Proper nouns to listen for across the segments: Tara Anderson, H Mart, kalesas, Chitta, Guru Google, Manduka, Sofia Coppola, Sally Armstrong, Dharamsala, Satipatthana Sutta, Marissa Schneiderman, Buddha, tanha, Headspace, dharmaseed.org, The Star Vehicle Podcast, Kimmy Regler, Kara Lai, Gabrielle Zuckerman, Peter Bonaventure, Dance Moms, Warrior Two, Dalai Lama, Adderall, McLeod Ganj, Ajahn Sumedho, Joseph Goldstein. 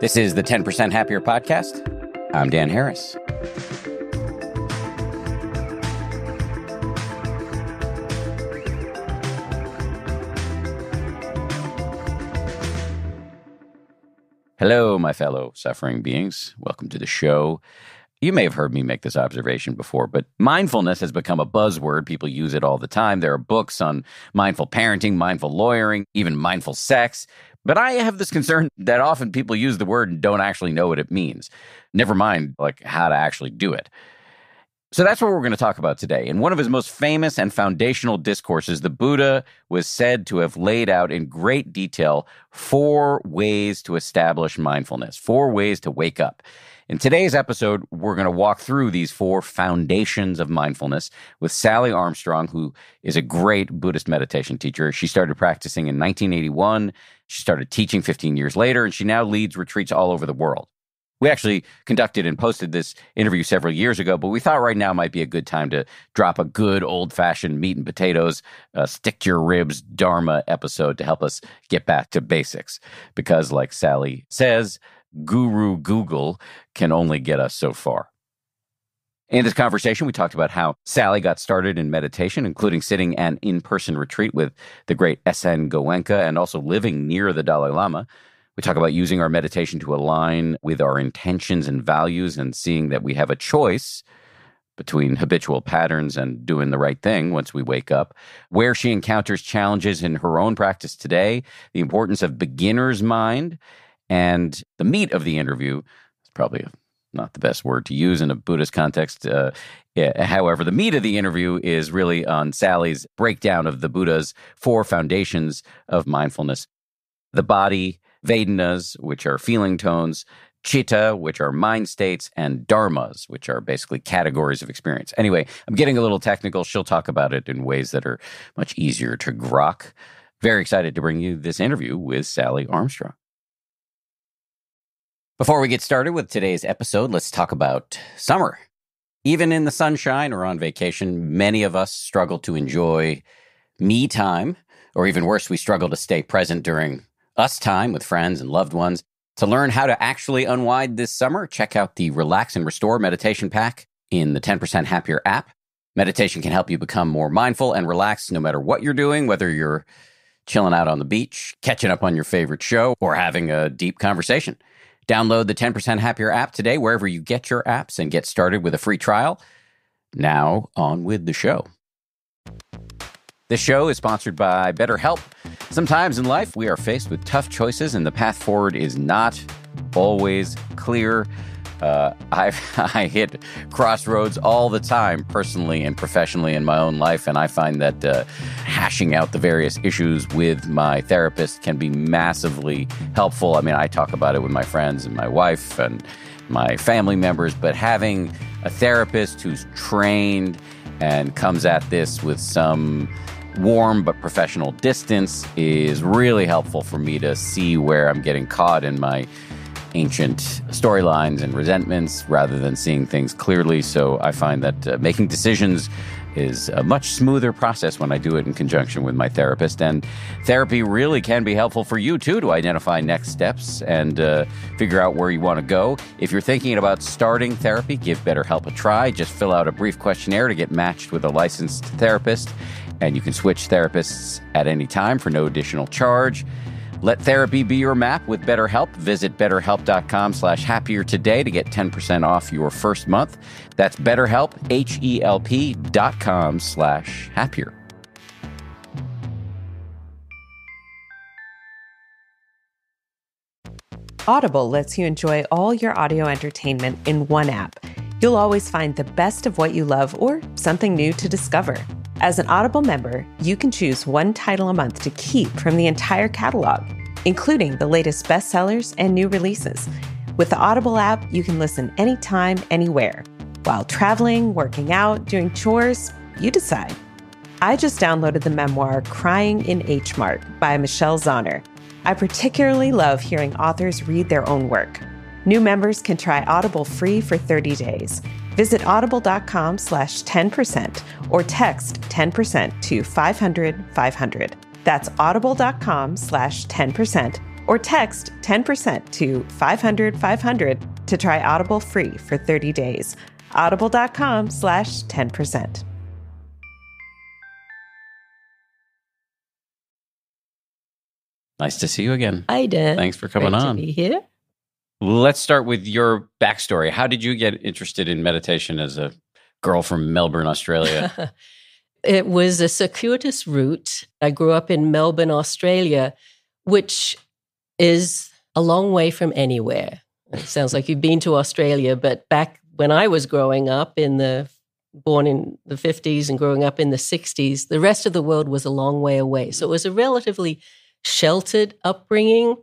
This is the 10% Happier Podcast. I'm Dan Harris. Hello, my fellow suffering beings. Welcome to the show. You may have heard me make this observation before, but mindfulness has become a buzzword. People use it all the time. There are books on mindful parenting, mindful lawyering, even mindful sex. But I have this concern that often people use the word and don't actually know what it means. Never mind, like, how to actually do it. So that's what we're going to talk about today. In one of his most famous and foundational discourses, the Buddha was said to have laid out in great detail 4 ways to establish mindfulness, 4 ways to wake up. In today's episode, we're going to walk through these 4 foundations of mindfulness with Sally Armstrong, who is a great Buddhist meditation teacher. She started practicing in 1981. She started teaching 15 years later, and she now leads retreats all over the world. We actually conducted and posted this interview several years ago, but we thought right now might be a good time to drop a good old-fashioned meat and potatoes, stick-to-your-ribs Dharma episode to help us get back to basics. Because like Sally says, Guru Google can only get us so far. In this conversation, we talked about how Sally got started in meditation, including sitting an in-person retreat with the great SN Goenka and also living near the Dalai Lama. We talk about using our meditation to align with our intentions and values and seeing that we have a choice between habitual patterns and doing the right thing once we wake up, where she encounters challenges in her own practice today, the importance of beginner's mind, and the meat of the interview. It's probably not the best word to use in a Buddhist context. However, the meat of the interview is really on Sally's breakdown of the Buddha's 4 foundations of mindfulness. The body, Vedanas, which are feeling tones, Chitta, which are mind states, and Dharmas, which are basically categories of experience. Anyway, I'm getting a little technical. She'll talk about it in ways that are much easier to grok. Very excited to bring you this interview with Sally Armstrong. Before we get started with today's episode, let's talk about summer. Even in the sunshine or on vacation, many of us struggle to enjoy me time, or even worse, we struggle to stay present during us time with friends and loved ones. To learn how to actually unwind this summer, check out the Relax and Restore Meditation Pack in the 10% Happier app. Meditation can help you become more mindful and relaxed no matter what you're doing, whether you're chilling out on the beach, catching up on your favorite show, or having a deep conversation. Download the 10% Happier app today, wherever you get your apps, and get started with a free trial. Now, on with the show. This show is sponsored by BetterHelp. Sometimes in life, we are faced with tough choices and the path forward is not always clear. I hit crossroads all the time, personally and professionally in my own life, and I find that hashing out the various issues with my therapist can be massively helpful. I mean, I talk about it with my friends and my wife and my family members, but having a therapist who's trained and comes at this with some warm but professional distance is really helpful for me to see where I'm getting caught in my ancient storylines and resentments rather than seeing things clearly. So I find that making decisions is a much smoother process when I do it in conjunction with my therapist. And therapy really can be helpful for you, too, to identify next steps and figure out where you want to go. If you're thinking about starting therapy, give BetterHelp a try. Just fill out a brief questionnaire to get matched with a licensed therapist, and you can switch therapists at any time for no additional charge. Let therapy be your map with BetterHelp. Visit BetterHelp.com/happier today to get 10% off your first month. That's BetterHelp, HELP.com/happier. Audible lets you enjoy all your audio entertainment in one app. You'll always find the best of what you love or something new to discover. As an Audible member, you can choose one title a month to keep from the entire catalog, including the latest bestsellers and new releases. With the Audible app, you can listen anytime, anywhere. While traveling, working out, doing chores, you decide. I just downloaded the memoir Crying in H Mart by Michelle Zauner. I particularly love hearing authors read their own work. New members can try Audible free for 30 days. Visit audible.com/10% or text 10% to 500-500. That's audible.com/10% or text 10% to 500-500 to try Audible free for 30 days. Audible.com/10%. Nice to see you again. Hi, Dan. Thanks for coming on. Great to be here. Let's start with your backstory. How did you get interested in meditation as a girl from Melbourne, Australia? It was a circuitous route. I grew up in Melbourne, Australia, which is a long way from anywhere. It sounds like you've been to Australia, but back when I was growing up, born in the 50s and growing up in the 60s, the rest of the world was a long way away. So it was a relatively sheltered upbringing.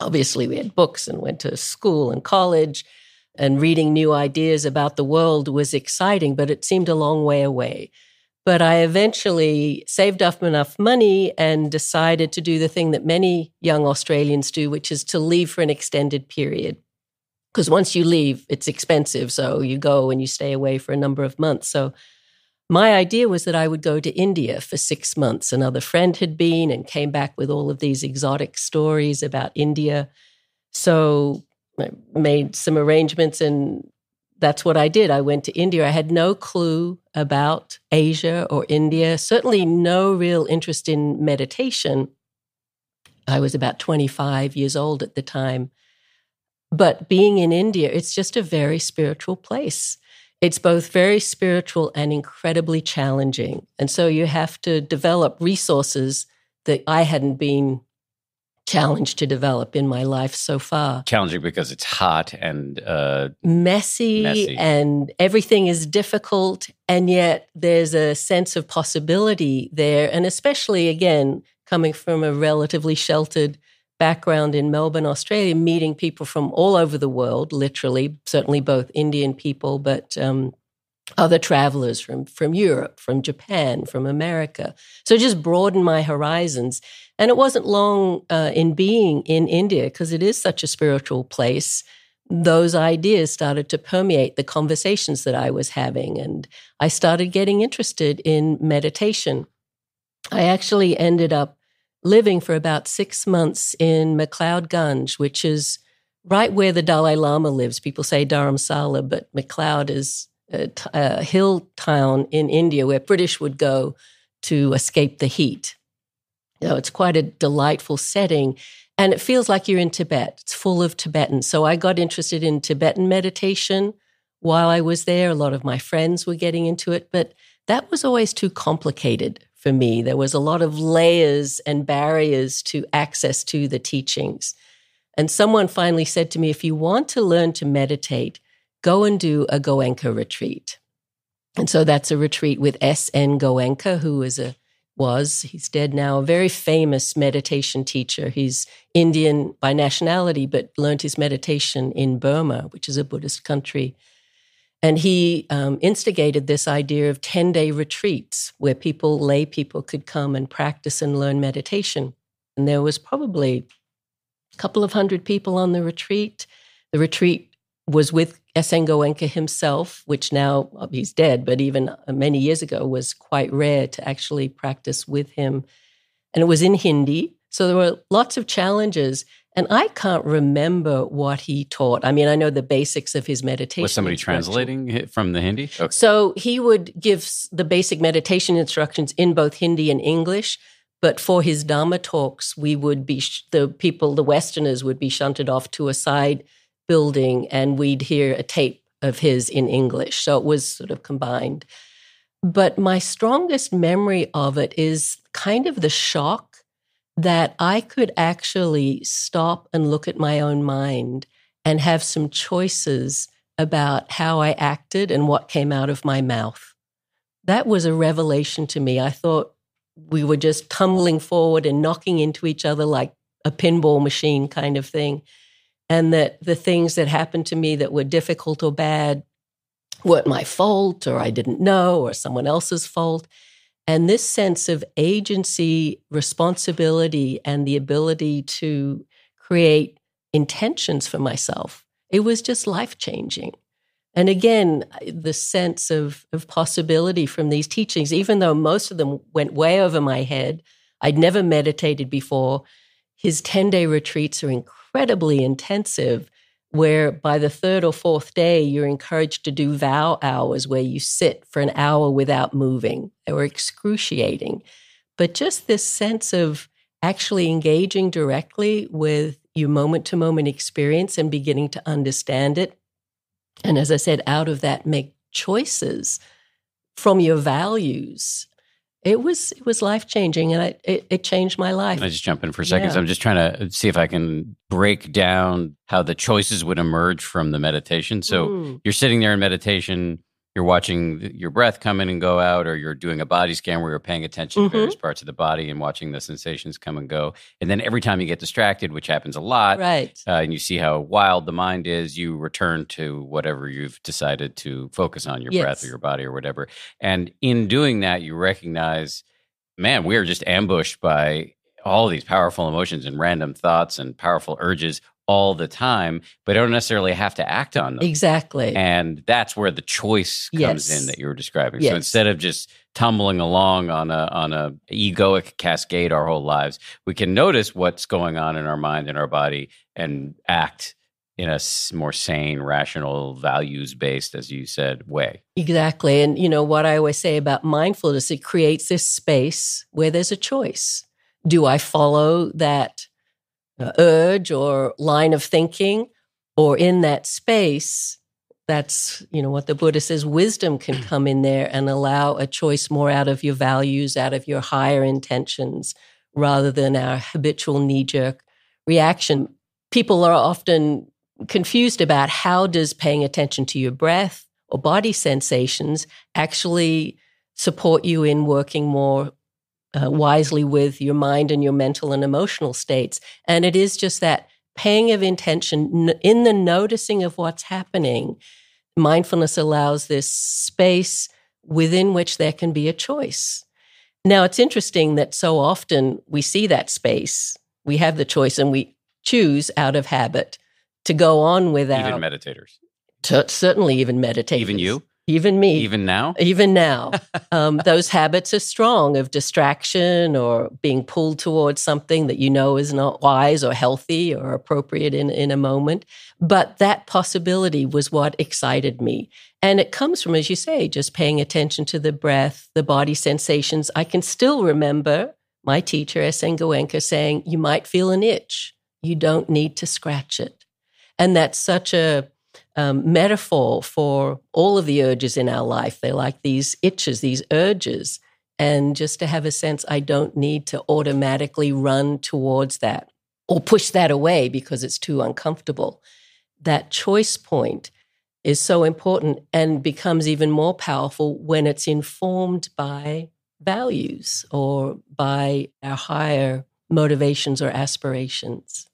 Obviously, we had books and went to school and college, and reading new ideas about the world was exciting, but it seemed a long way away. But I eventually saved up enough money and decided to do the thing that many young Australians do, which is to leave for an extended period. Because once you leave, it's expensive. So you go and you stay away for a number of months. So my idea was that I would go to India for 6 months. Another friend had been and came back with all of these exotic stories about India. So I made some arrangements, and that's what I did. I went to India. I had no clue about Asia or India, certainly no real interest in meditation. I was about 25 years old at the time. But being in India, it's just a very spiritual place. It's both very spiritual and incredibly challenging. And so you have to develop resources that I hadn't been challenged to develop in my life so far. Challenging because it's hot and messy, and everything is difficult, and yet there's a sense of possibility there. And especially, again, coming from a relatively sheltered background in Melbourne, Australia, meeting people from all over the world, literally, certainly both Indian people, but other travelers from Europe, from Japan, from America. So it just broadened my horizons. And it wasn't long in being in India, because it is such a spiritual place, those ideas started to permeate the conversations that I was having. And I started getting interested in meditation. I actually ended up living for about 6 months in McLeod Ganj, which is right where the Dalai Lama lives. People say Dharamsala, but McLeod is a hill town in India where British would go to escape the heat. You know, it's quite a delightful setting, and it feels like you're in Tibet. It's full of Tibetans. So I got interested in Tibetan meditation while I was there. A lot of my friends were getting into it, but that was always too complicated for me. There was a lot of layers and barriers to access to the teachings. And someone finally said to me, if you want to learn to meditate, go and do a Goenka retreat. And so that's a retreat with SN Goenka, who he's dead now, a very famous meditation teacher. He's Indian by nationality, but learned his meditation in Burma, which is a Buddhist country. And he instigated this idea of 10-day retreats where lay people could come and practice and learn meditation. And there was probably a couple of hundred people on the retreat. The retreat was with SN Goenka himself, which now, he's dead, but even many years ago was quite rare to actually practice with him. And it was in Hindi. So there were lots of challenges. And I can't remember what he taught. I mean, I know the basics of his meditation. Was somebody translating from the Hindi? Okay. So he would give the basic meditation instructions in both Hindi and English, but for his Dharma talks, the Westerners would be shunted off to a side building, and we'd hear a tape of his in English. So it was sort of combined. But my strongest memory of it is kind of the shock that I could actually stop and look at my own mind and have some choices about how I acted and what came out of my mouth. That was a revelation to me. I thought we were just tumbling forward and knocking into each other like a pinball machine kind of thing, and that the things that happened to me that were difficult or bad weren't my fault, or I didn't know, or someone else's fault. And this sense of agency, responsibility, and the ability to create intentions for myself, it was just life-changing. And again, the sense of possibility from these teachings, even though most of them went way over my head, I'd never meditated before, his 10-day retreats are incredibly intensive, where by the third or fourth day, you're encouraged to do vow hours where you sit for an hour without moving. They were excruciating. But just this sense of actually engaging directly with your moment-to-moment experience and beginning to understand it. And as I said, out of that, make choices from your values. It was life-changing, and it changed my life. I just jump in for a second. Yeah. So I'm just trying to see if I can break down how the choices would emerge from the meditation. So you're sitting there in meditation, you're watching your breath come in and go out, or you're doing a body scan where you're paying attention to various parts of the body and watching the sensations come and go. And then every time you get distracted, which happens a lot, and you see how wild the mind is, you return to whatever you've decided to focus on, your breath or your body or whatever. And in doing that, you recognize, man, we are just ambushed by all these powerful emotions and random thoughts and powerful urges all the time, but I don't necessarily have to act on them. Exactly. And that's where the choice comes in that you were describing. Yes. So instead of just tumbling along on a egoic cascade our whole lives, we can notice what's going on in our mind and our body and act in a more sane, rational, values-based, as you said, way. Exactly. And you know what I always say about mindfulness, it creates this space where there's a choice. Do I follow that urge or line of thinking, or in that space? That's, you know, what the Buddha says, wisdom can come in there and allow a choice more out of your values, out of your higher intentions, rather than our habitual knee-jerk reaction. People are often confused about how does paying attention to your breath or body sensations actually support you in working more wisely with your mind and your mental and emotional states. And it is just that paying of intention in the noticing of what's happening. Mindfulness allows this space within which there can be a choice. Now, it's interesting that so often we see that space. We have the choice and we choose out of habit to go on without. Even meditators. Certainly even meditators. Even you? Even me. Even now? Even now. Those habits are strong, of distraction or being pulled towards something that you know is not wise or healthy or appropriate in a moment. But that possibility was what excited me. And it comes from, as you say, just paying attention to the breath, the body sensations. I can still remember my teacher, SN Goenka, saying, you might feel an itch. You don't need to scratch it. And that's such a metaphor for all of the urges in our life. They're like these itches, these urges. And just to have a sense, I don't need to automatically run towards that or push that away because it's too uncomfortable. That choice point is so important and becomes even more powerful when it's informed by values or by our higher motivations or aspirations.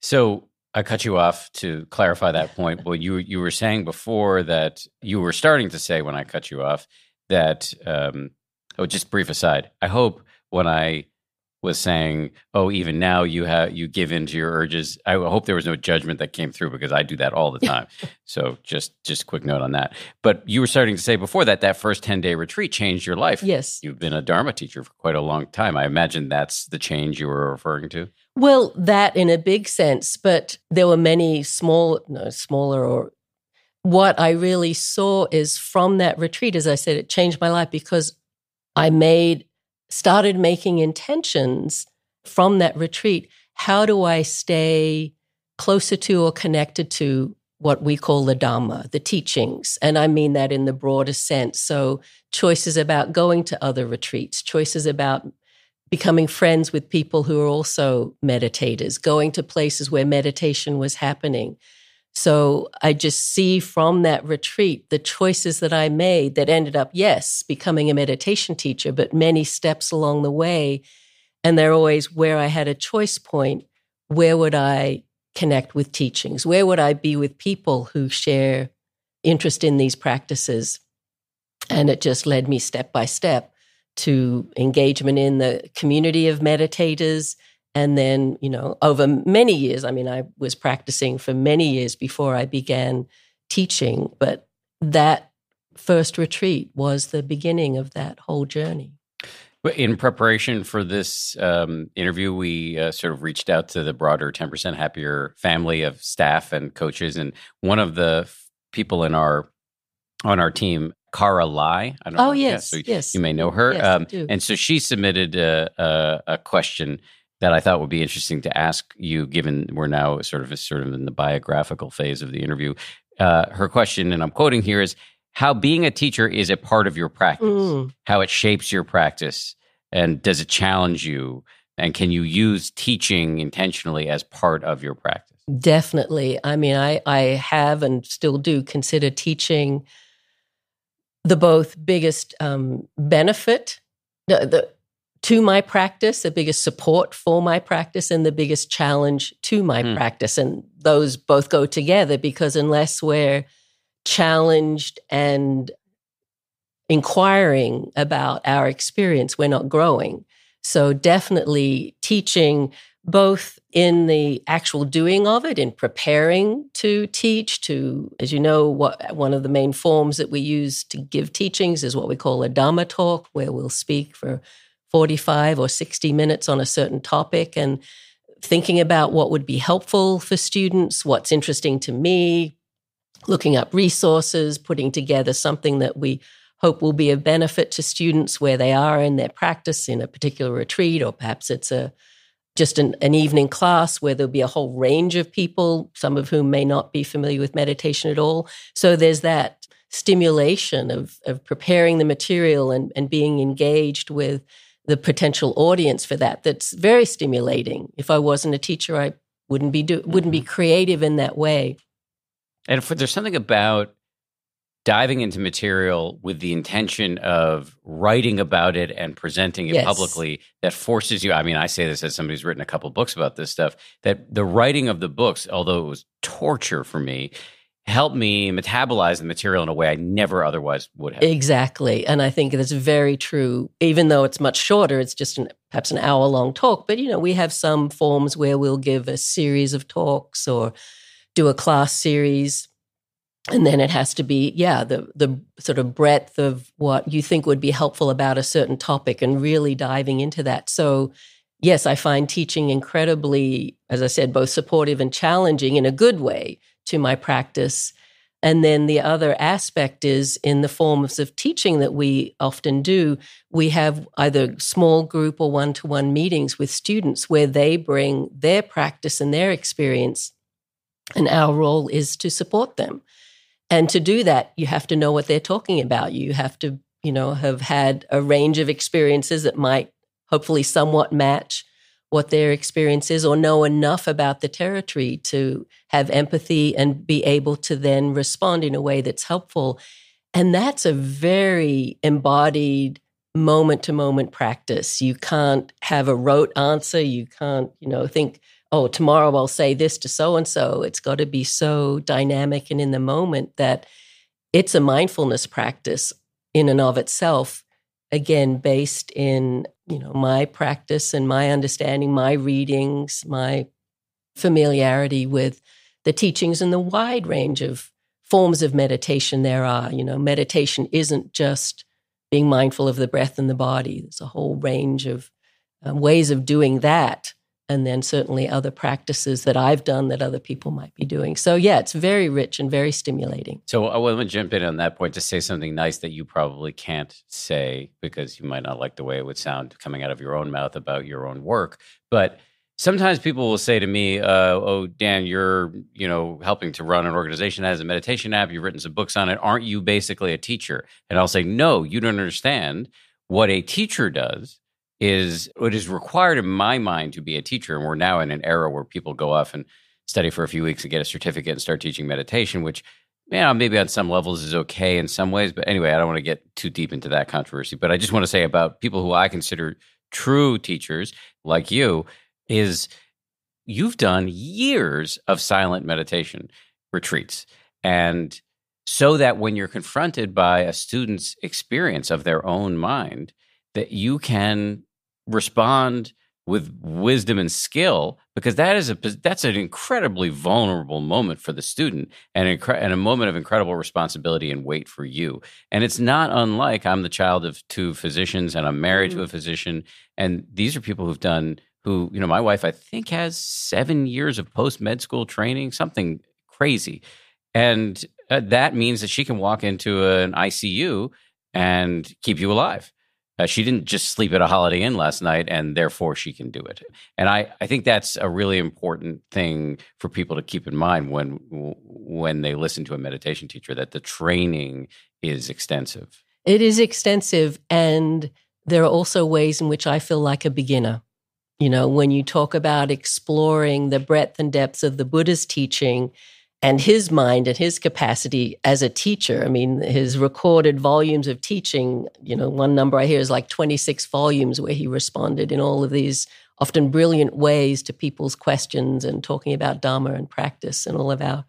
So I cut you off to clarify that point. Well, you were saying before that you were starting to say when I cut you off that, just brief aside, I hope when I was saying, even now you give in to your urges, I hope there was no judgment that came through because I do that all the time. So just quick note on that. But you were starting to say before that first 10-day retreat changed your life. Yes. You've been a Dharma teacher for quite a long time. I imagine that's the change you were referring to. Well, that in a big sense, but there were many smaller, or what I really saw is from that retreat, as I said, it changed my life because I started making intentions from that retreat. How do I stay closer to or connected to what we call the Dhamma, the teachings? And I mean that in the broader sense. So choices about going to other retreats, choices about becoming friends with people who are also meditators, going to places where meditation was happening. So I just see from that retreat the choices that I made that ended up, yes, becoming a meditation teacher, but many steps along the way. And they're always where I had a choice point. Where would I connect with teachings? Where would I be with people who share interest in these practices? And it just led me step by step to engagement in the community of meditators. And then, over many years, I was practicing for many years before I began teaching, but that first retreat was the beginning of that whole journey. In preparation for this interview, we sort of reached out to the broader 10% Happier family of staff and coaches. And one of the people in on our team, Kara Lai. I don't know yes. You may know her. Yes, I do. And so she submitted a question that I thought would be interesting to ask you, given we're now sort of in the biographical phase of the interview. Her question, and I'm quoting here, is how being a teacher is a part of your practice, how it shapes your practice, and does it challenge you, and can you use teaching intentionally as part of your practice? Definitely. I mean, I have and still do consider teaching the both biggest benefit to my practice, the biggest support for my practice, and the biggest challenge to my practice. And those both go together, because unless we're challenged and inquiring about our experience, we're not growing. So definitely teaching, both in the actual doing of it, in preparing to teach, to, as you know, one of the main forms that we use to give teachings is what we call a Dharma talk, where we'll speak for 45 or 60 minutes on a certain topic, and thinking about what would be helpful for students, what's interesting to me, looking up resources, putting together something that we hope will be of benefit to students where they are in their practice in a particular retreat, or perhaps it's just an evening class where there'll be a whole range of people, some of whom may not be familiar with meditation at all. So there's that stimulation of preparing the material and being engaged with the potential audience for that. That's very stimulating. If I wasn't a teacher, I wouldn't be creative in that way. And there's something about diving into material with the intention of writing about it and presenting it publicly that forces you. I mean, I say this as somebody who's written a couple books about this stuff, that the writing of the books, although it was torture for me, helped me metabolize the material in a way I never otherwise would have. Exactly. And I think that's very true. Even though it's much shorter, it's just perhaps an hour-long talk. But, you know, we have some forms where we'll give a series of talks or do a class series. And then it has to be, the sort of breadth of what you think would be helpful about a certain topic and really diving into that. So, yes, I find teaching incredibly, as I said, both supportive and challenging in a good way to my practice. And then the other aspect is in the forms of teaching that we often do, we have either small group or one-to-one meetings with students where they bring their practice and their experience, and our role is to support them. And to do that, you have to know what they're talking about. You have to, have had a range of experiences that might hopefully somewhat match what their experience is, or know enough about the territory to have empathy and be able to then respond in a way that's helpful. And that's a very embodied moment-to-moment practice. You can't have a rote answer. You can't, think, oh, tomorrow I'll say this to so-and-so. It's got to be so dynamic and in the moment that it's a mindfulness practice in and of itself, again, based in, my practice and my understanding, my readings, my familiarity with the teachings and the wide range of forms of meditation there are. Meditation isn't just being mindful of the breath and the body. There's a whole range of ways of doing that. And then certainly other practices that I've done that other people might be doing. So yeah, it's very rich and very stimulating. So I want to jump in on that point to say something nice that you probably can't say because you might not like the way it would sound coming out of your own mouth about your own work. But sometimes people will say to me, oh, Dan, you're helping to run an organization that has a meditation app. You've written some books on it. Aren't you basically a teacher? And I'll say, no, you don't understand. What a teacher does is what is required in my mind to be a teacher. And we're now in an era where people go off and study for a few weeks and get a certificate and start teaching meditation, which maybe on some levels is okay in some ways. But anyway, I don't want to get too deep into that controversy. But I just want to say about people who I consider true teachers like you is you've done years of silent meditation retreats. And so that when you're confronted by a student's experience of their own mind, that you can respond with wisdom and skill, because that's an incredibly vulnerable moment for the student and a moment of incredible responsibility and weight for you. And it's not unlike, I'm the child of two physicians and I'm married to a physician. And these are people who my wife, I think, has 7 years of post-med school training, something crazy. And that means that she can walk into an ICU and keep you alive. She didn't just sleep at a Holiday Inn last night, and therefore she can do it. And I think that's a really important thing for people to keep in mind when they listen to a meditation teacher, that the training is extensive. It is extensive, and there are also ways in which I feel like a beginner. You know, when you talk about exploring the breadth and depths of the Buddha's teaching and his mind and his capacity as a teacher. I mean, his recorded volumes of teaching, one number I hear is like 26 volumes where he responded in all of these often brilliant ways to people's questions and talking about Dharma and practice, and all of our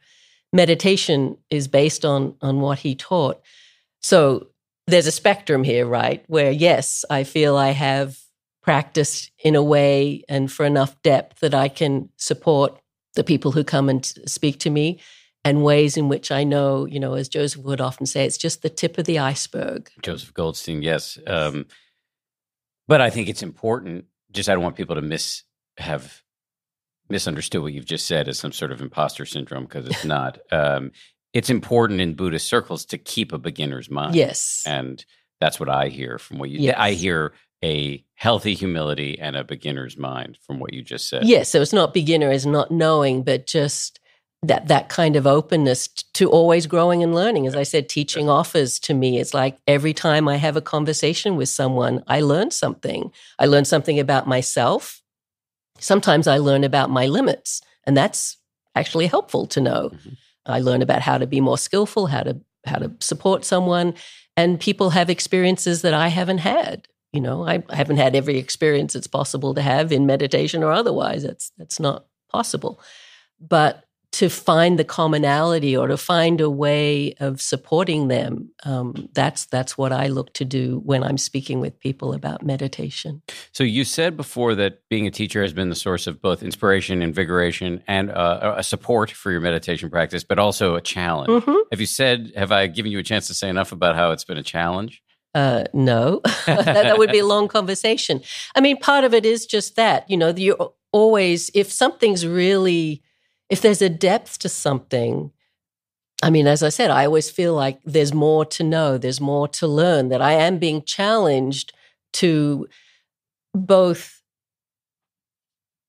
meditation is based on what he taught. So there's a spectrum here, right, where, yes, I feel I have practiced in a way and for enough depth that I can support the people who come and speak to me, and ways in which I know, as Joseph would often say, it's just the tip of the iceberg. Joseph Goldstein, yes. But I think it's important, just I don't want people to have misunderstood what you've just said as some sort of imposter syndrome, because it's not. It's important in Buddhist circles to keep a beginner's mind. Yes. And that's what I hear from what you yes. I hear a healthy humility and a beginner's mind from what you just said. Yes, so it's not beginner is not knowing, but just that kind of openness to always growing and learning. As I said, teaching offers to me. It's like every time I have a conversation with someone, I learn something. I learn something about myself. Sometimes I learn about my limits, and that's actually helpful to know. Mm-hmm. I learn about how to be more skillful, how to support someone, and people have experiences that I haven't had. I haven't had every experience it's possible to have in meditation or otherwise. That's not possible. But to find the commonality or to find a way of supporting them, that's what I look to do when I'm speaking with people about meditation. So you said before that being a teacher has been the source of both inspiration, invigoration, and a support for your meditation practice, but also a challenge. Mm-hmm. Have I given you a chance to say enough about how it's been a challenge? No, that would be a long conversation. I mean, part of it is just that, you're always, if there's a depth to something, I mean, as I said, I always feel like there's more to know, there's more to learn, that I am being challenged to both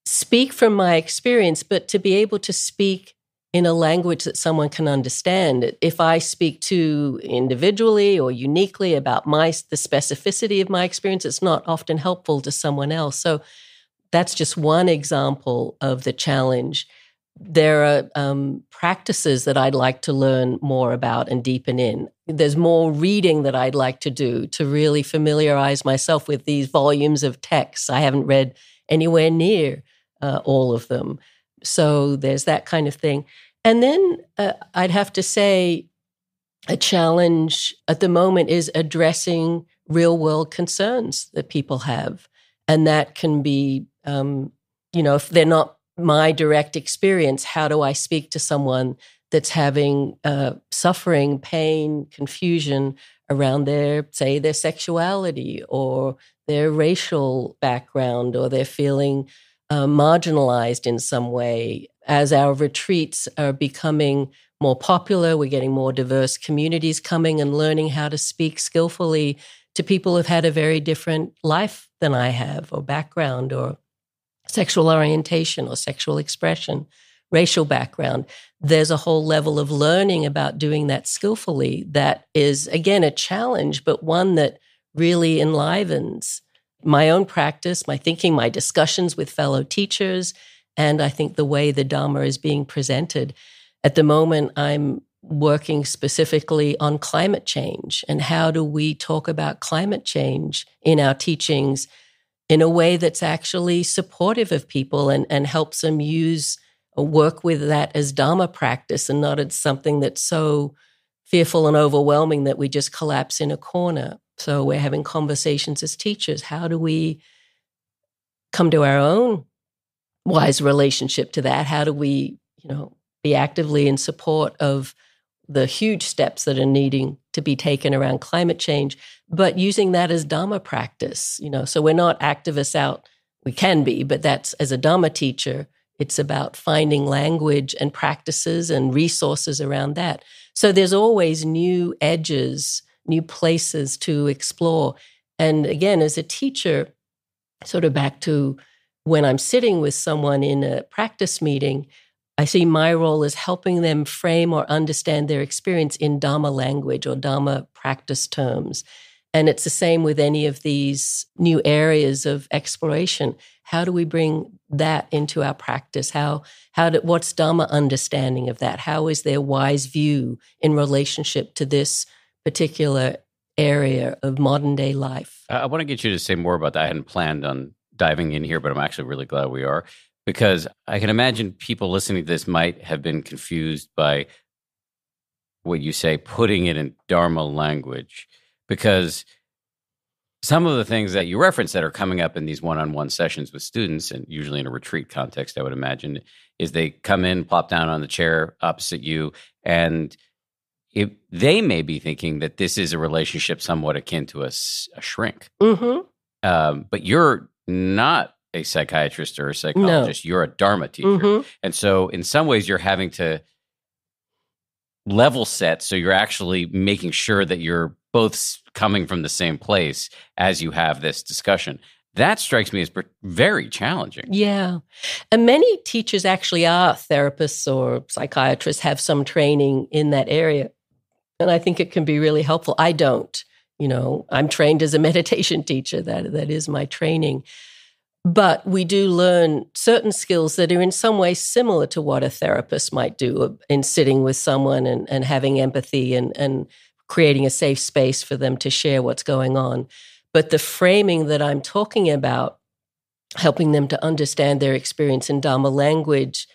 speak from my experience, but to be able to speak in a language that someone can understand. If I speak to individually or uniquely about the specificity of my experience, it's not often helpful to someone else. So that's just one example of the challenge. There are practices that I'd like to learn more about and deepen in. There's more reading that I'd like to do to really familiarize myself with these volumes of texts. I haven't read anywhere near all of them. So there's that kind of thing. And then I'd have to say a challenge at the moment is addressing real-world concerns that people have. And that can be, if they're not my direct experience, how do I speak to someone that's having suffering, pain, confusion around their sexuality or their racial background, or they're feeling marginalized in some way. As our retreats are becoming more popular, we're getting more diverse communities coming and learning how to speak skillfully to people who've had a very different life than I have, or background, or sexual orientation, or sexual expression, racial background. There's a whole level of learning about doing that skillfully that is, again, a challenge, but one that really enlivens my own practice, my thinking, my discussions with fellow teachers, and I think the way the Dharma is being presented. At the moment, I'm working specifically on climate change, and how do we talk about climate change in our teachings in a way that's actually supportive of people and helps them use or work with that as Dharma practice and not as something that's so fearful and overwhelming that we just collapse in a corner. So we're having conversations as teachers. How do we come to our own wise relationship to that. How do we, be actively in support of the huge steps that are needing to be taken around climate change, but using that as Dharma practice, So we're not activists out, we can be, but that's as a Dharma teacher, it's about finding language and practices and resources around that. So there's always new edges, new places to explore. And again, as a teacher, sort of back to when I'm sitting with someone in a practice meeting, I see my role as helping them frame or understand their experience in Dharma language or Dharma practice terms. And it's the same with any of these new areas of exploration. How do we bring that into our practice? What's Dharma understanding of that? How is their wise view in relationship to this particular area of modern day life? I want to get you to say more about that. I hadn't planned on diving in here, but I'm actually really glad we are, because I can imagine people listening to this might have been confused by what you say, putting it in Dharma language. Because some of the things that you reference that are coming up in these one-on-one sessions with students, and usually in a retreat context, I would imagine, is they come in, plop down on the chair opposite you, and they may be thinking that this is a relationship somewhat akin to a shrink. Mm-hmm. But you're not a psychiatrist or a psychologist. No. You're a Dharma teacher. Mm-hmm. And so in some ways, you're having to level set, so you're actually making sure that you're both coming from the same place as you have this discussion. That strikes me as very challenging. Yeah. And many teachers actually are therapists or psychiatrists, have some training in that area. And I think it can be really helpful. I don't. I'm trained as a meditation teacher. That is my training. But we do learn certain skills that are in some way similar to what a therapist might do in sitting with someone and having empathy and creating a safe space for them to share what's going on. But the framing that I'm talking about, helping them to understand their experience in Dharma language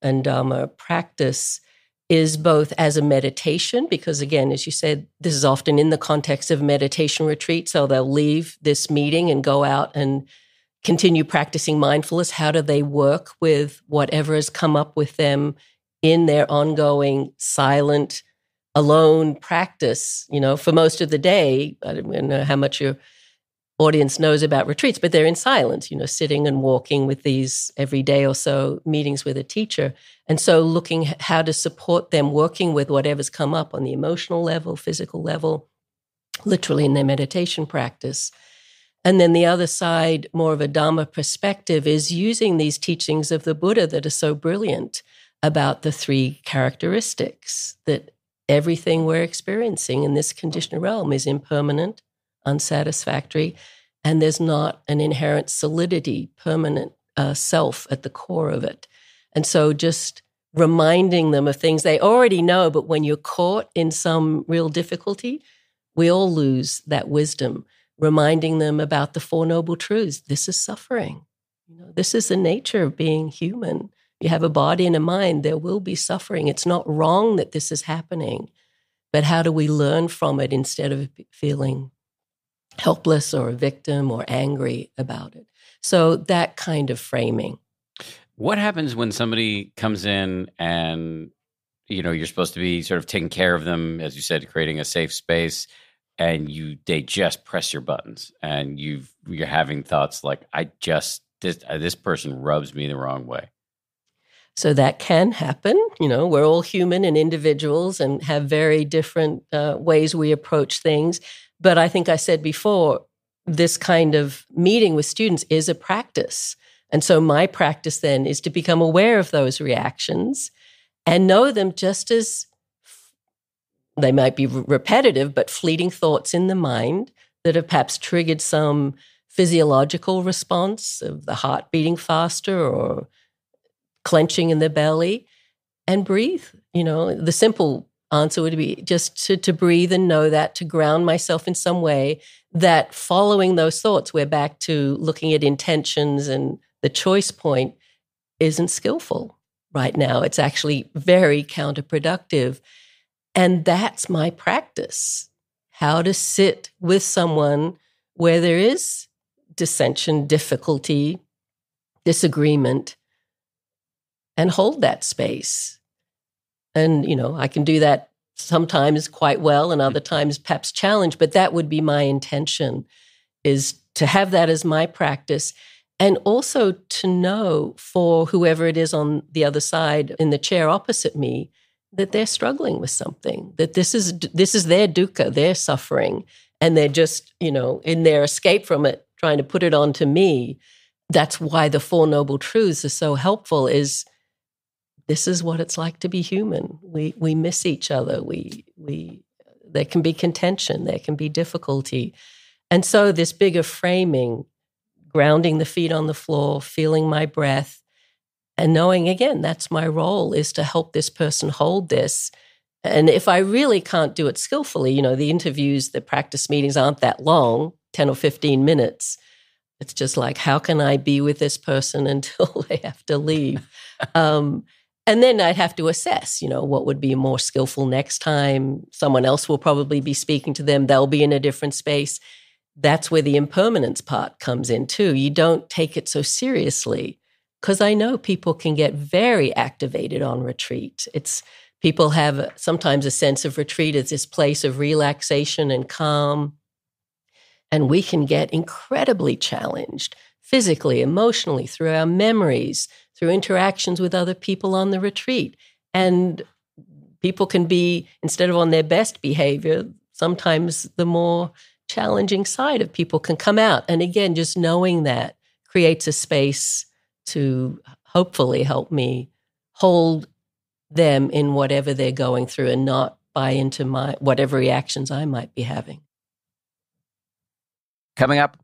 and Dharma practice, is both as a meditation, because again, as you said, this is often in the context of meditation retreat, so they'll leave this meeting and go out and continue practicing mindfulness. How do they work with whatever has come up with them in their ongoing silent alone practice, for most of the day? I don't know how much your audience knows about retreats, but they're in silence, sitting and walking with these every day or so meetings with a teacher. And so looking how to support them, working with whatever's come up on the emotional level, physical level, literally in their meditation practice. And then the other side, more of a Dharma perspective, is using these teachings of the Buddha that are so brilliant about the three characteristics that everything we're experiencing in this conditioned realm is impermanent, unsatisfactory, and there's not an inherent solidity, permanent self at the core of it. And so just reminding them of things they already know, but when you're caught in some real difficulty, we all lose that wisdom. Reminding them about the Four Noble Truths. This is suffering. This is the nature of being human. You have a body and a mind, there will be suffering. It's not wrong that this is happening, but how do we learn from it instead of feeling helpless or a victim or angry about it? So that kind of framing. What happens when somebody comes in and, you're supposed to be sort of taking care of them, as you said, creating a safe space, and they just press your buttons and you're having thoughts like, this person rubs me the wrong way? So that can happen. We're all human and individuals and have very different ways we approach things. But I think I said before, this kind of meeting with students is a practice. And so my practice then is to become aware of those reactions and know them just as they might be repetitive, but fleeting thoughts in the mind that have perhaps triggered some physiological response of the heart beating faster or clenching in the belly, and breathe. The simple answer would be just to breathe and know that, to ground myself in some way, that following those thoughts, we're back to looking at intentions and the choice point isn't skillful right now. It's actually very counterproductive. And that's my practice, how to sit with someone where there is dissension, difficulty, disagreement, and hold that space. And, you know, I can do that sometimes quite well and other times perhaps challenge, but that would be my intention, is to have that as my practice. And also to know for whoever it is on the other side in the chair opposite me that they're struggling with something, that this is their dukkha, their suffering, and they're just, you know, in their escape from it, trying to put it onto me. That's why the Four Noble Truths are so helpful, is this is what it's like to be human. We miss each other. There can be contention. There can be difficulty. And so this bigger framing, grounding the feet on the floor, feeling my breath, and knowing, again, that's my role, is to help this person hold this. And if I really can't do it skillfully, you know, the interviews, the practice meetings aren't that long, 10 or 15 minutes. It's just like, how can I be with this person until they have to leave? And then I'd have to assess, you know, what would be more skillful next time. Someone else will probably be speaking to them. They'll be in a different space. That's where the impermanence part comes in too. You don't take it so seriously, because I know people can get very activated on retreat. People have sometimes a sense of retreat as this place of relaxation and calm, and we can get incredibly challenged physically, emotionally, through our memories, through interactions with other people on the retreat. And people can be, instead of on their best behavior, sometimes the more challenging side of people can come out. And again, just knowing that creates a space to hopefully help me hold them in whatever they're going through and not buy into my whatever reactions I might be having. Coming up,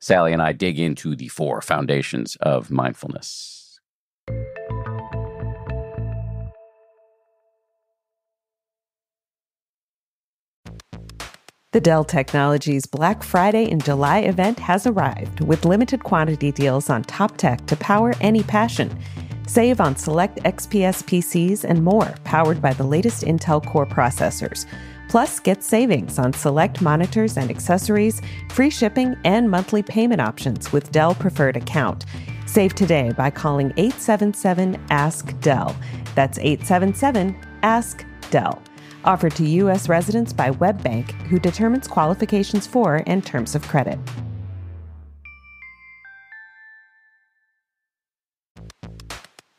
Sally and I dig into the four foundations of mindfulness. The Dell Technologies Black Friday in July event has arrived with limited quantity deals on top tech to power any passion. Save on select XPS PCs and more, powered by the latest Intel Core processors. Plus, get savings on select monitors and accessories, free shipping, and monthly payment options with Dell Preferred Account. Save today by calling 877-ASK-DELL. That's 877-ASK-DELL. Offered to U.S. residents by WebBank, who determines qualifications for and terms of credit.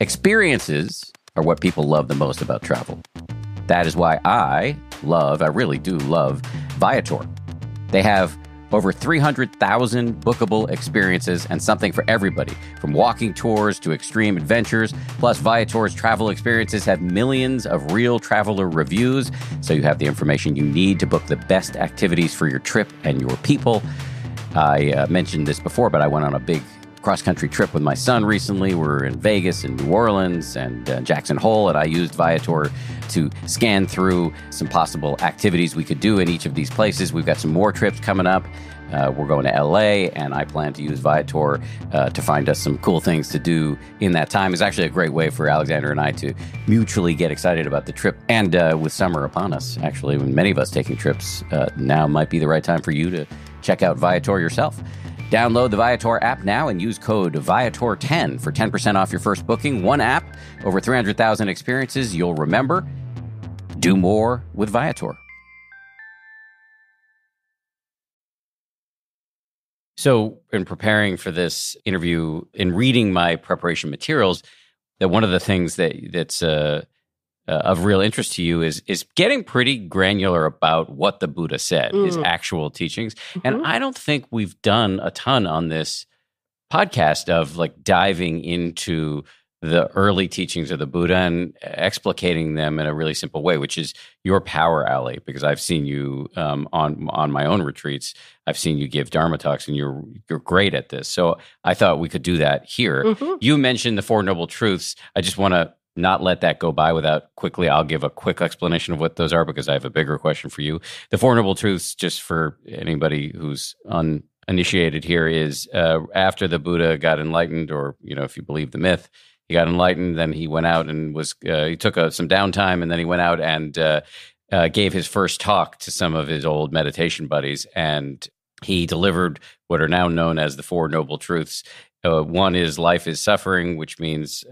Experiences are what people love the most about travel. That is why I really do love Viator. They have over 300,000 bookable experiences and something for everybody, from walking tours to extreme adventures. Plus, Viator's travel experiences have millions of real traveler reviews, so you have the information you need to book the best activities for your trip and your people. I mentioned this before, but I went on a big cross-country trip with my son recently. We were in Vegas and New Orleans and Jackson Hole, and I used Viator to scan through some possible activities we could do in each of these places. We've got some more trips coming up. We're going to LA, and I plan to use Viator to find us some cool things to do in that time. It's actually a great way for Alexander and I to mutually get excited about the trip. And with summer upon us, actually, when many of us taking trips, now might be the right time for you to check out Viator yourself. Download the Viator app now and use code Viator10 for 10% off your first booking. One app, over 300,000 experiences you'll remember. Do more with Viator. So in preparing for this interview, in reading my preparation materials, that one of the things that's of real interest to you is getting pretty granular about what the Buddha said, his actual teachings. Mm-hmm. And I don't think we've done a ton on this podcast of like diving into the early teachings of the Buddha and explicating them in a really simple way, which is your power alley, because I've seen you on my own retreats. I've seen you give Dharma talks, and you're great at this. So I thought we could do that here. Mm-hmm. You mentioned the Four Noble Truths. I just want to not let that go by without I'll give a quick explanation of what those are, because I have a bigger question for you. The Four Noble Truths, just for anybody who's uninitiated here, is after the Buddha got enlightened, or, you know, if you believe the myth, he got enlightened, then he went out and he took some downtime, and then he went out and gave his first talk to some of his old meditation buddies. And he delivered what are now known as the Four Noble Truths. One is life is suffering, which means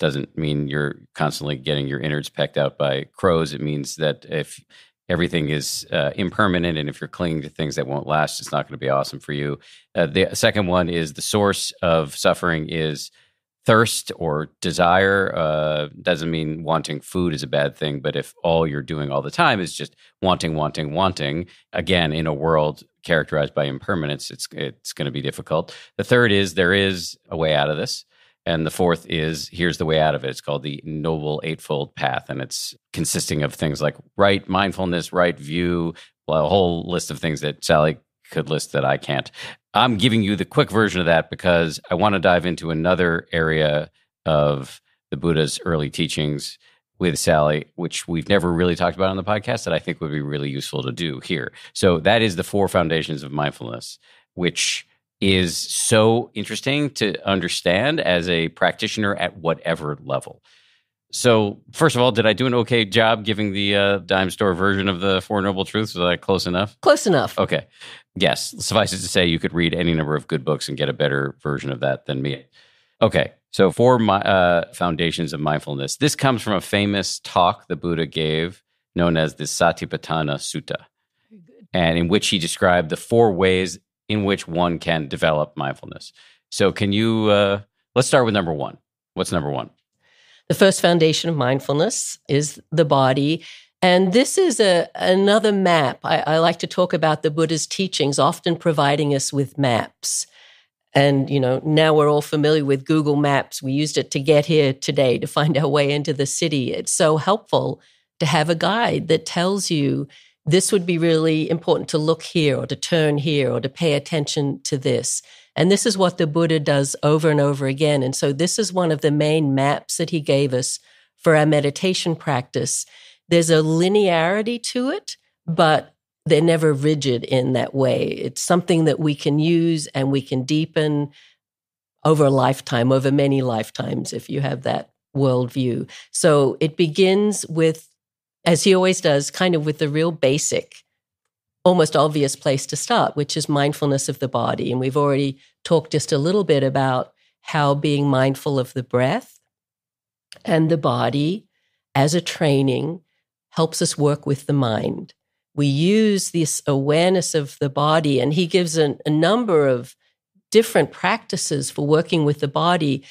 doesn't mean you're constantly getting your innards pecked out by crows. It means that if everything is impermanent, and if you're clinging to things that won't last, it's not going to be awesome for you. The second one is the source of suffering is thirst or desire. Doesn't mean wanting food is a bad thing, but if all you're doing all the time is just wanting, again, in a world characterized by impermanence, it's going to be difficult. The third is there is a way out of this. And the fourth is, here's the way out of it. It's called the Noble Eightfold Path, and it's consisting of things like right mindfulness, right view, a whole list of things that Sally could list that I can't. I'm giving you the quick version of that because I want to dive into another area of the Buddha's early teachings with Sally, which we've never really talked about on the podcast that I think would be really useful to do here. So that is the four foundations of mindfulness, which is so interesting to understand as a practitioner at whatever level. So first of all, did I do an okay job giving the dime store version of the Four Noble Truths? Was that close enough? Close enough. Okay. Yes. Suffice it to say, you could read any number of good books and get a better version of that than me. Okay. So four foundations of mindfulness. This comes from a famous talk the Buddha gave known as the Satipatthana Sutta, and in which he described the four ways in which one can develop mindfulness. So can you, let's start with number one. What's number one? The first foundation of mindfulness is the body. And this is another map. I like to talk about the Buddha's teachings, often providing us with maps. And, you know, now we're all familiar with Google Maps. We used it to get here today, to find our way into the city. It's so helpful to have a guide that tells you this would be really important to look here or to turn here or to pay attention to this. And this is what the Buddha does over and over again. And so this is one of the main maps that he gave us for our meditation practice. There's a linearity to it, but they're never rigid in that way. It's something that we can use and we can deepen over a lifetime, over many lifetimes, if you have that worldview. So it begins with, as he always does, kind of with the real basic, almost obvious place to start, which is mindfulness of the body. And we've already talked just a little bit about how being mindful of the breath and the body as a training helps us work with the mind. We use this awareness of the body, and he gives a number of different practices for working with the body,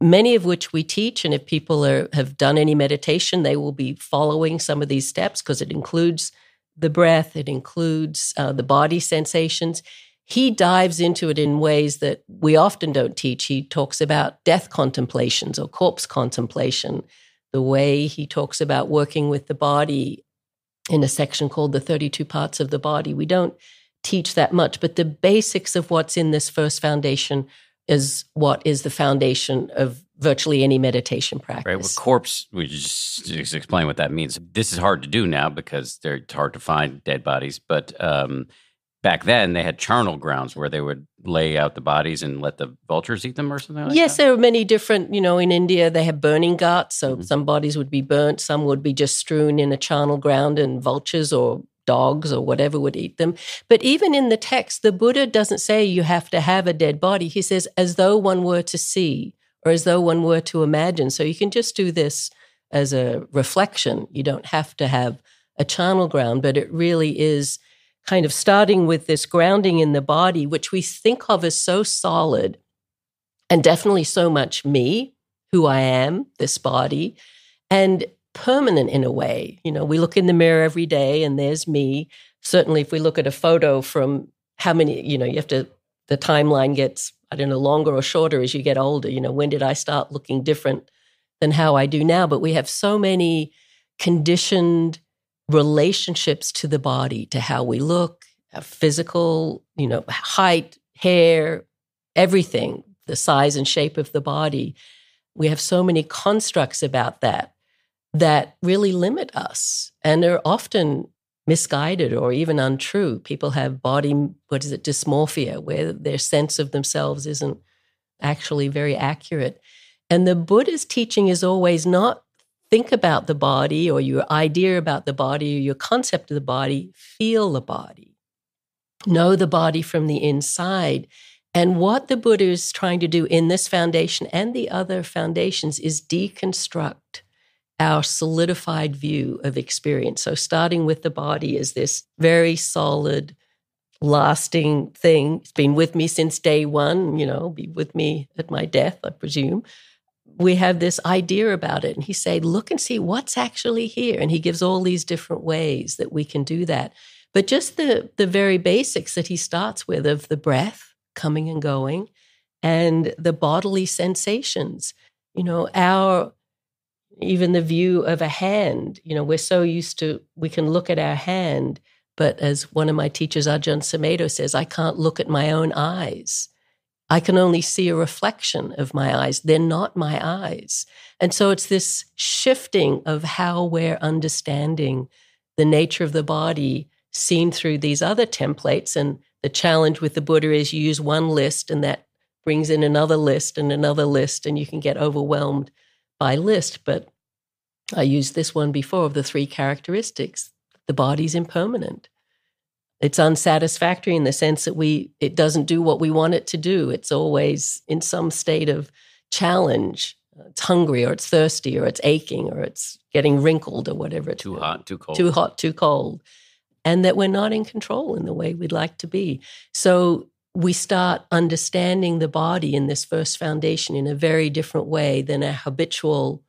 many of which we teach, and if people have done any meditation, they will be following some of these steps because it includes the breath, it includes the body sensations. He dives into it in ways that we often don't teach. He talks about death contemplations or corpse contemplation, the way he talks about working with the body in a section called the 32 Parts of the Body. We don't teach that much, but the basics of what's in this first foundation is what is the foundation of virtually any meditation practice. Right. Well, corpse, we just explain what that means. This is hard to do now because it's hard to find dead bodies. But back then, they had charnel grounds where they would lay out the bodies and let the vultures eat them or something like that? Yes, there were many different, you know, in India, they have burning ghats. So some bodies would be burnt. Some would be just strewn in a charnel ground, and vultures or dogs or whatever would eat them. But even in the text, the Buddha doesn't say you have to have a dead body. He says, as though one were to see or as though one were to imagine. So you can just do this as a reflection. You don't have to have a charnel ground, but it really is kind of starting with this grounding in the body, which we think of as so solid and definitely so much me, who I am, this body, and permanent in a way. You know, we look in the mirror every day and there's me. Certainly if we look at a photo from how many, you know, you have to, the timeline gets, I don't know, longer or shorter as you get older. You know, when did I start looking different than how I do now? But we have so many conditioned relationships to the body, to how we look, our physical, you know, height, hair, everything, the size and shape of the body. We have so many constructs about that that really limit us and are often misguided or even untrue. People have body, dysmorphia, where their sense of themselves isn't actually very accurate. And the Buddha's teaching is always not think about the body or your idea about the body or your concept of the body, feel the body. know the body from the inside. And what the Buddha is trying to do in this foundation and the other foundations is deconstruct our solidified view of experience. So starting with the body is this very solid, lasting thing. It's been with me since day one, be with me at my death, I presume. We have this idea about it. And he said, look and see what's actually here. And he gives all these different ways that we can do that. But just the very basics that he starts with of the breath coming and going and the bodily sensations, even the view of a hand, we're so used to, we can look at our hand, but as one of my teachers, Ajahn Sumedho, says, I can't look at my own eyes. I can only see a reflection of my eyes. They're not my eyes. And so it's this shifting of how we're understanding the nature of the body seen through these other templates. And the challenge with the Buddha is you use one list and that brings in another list, and you can get overwhelmed by list, but I used this one before of the three characteristics. The body's impermanent. It's unsatisfactory in the sense that it doesn't do what we want it to do. It's always in some state of challenge. It's hungry or it's thirsty or it's aching or it's getting wrinkled or whatever. It's too hot, too cold. Too hot, too cold. And that we're not in control in the way we'd like to be. So we start understanding the body in this first foundation in a very different way than a habitual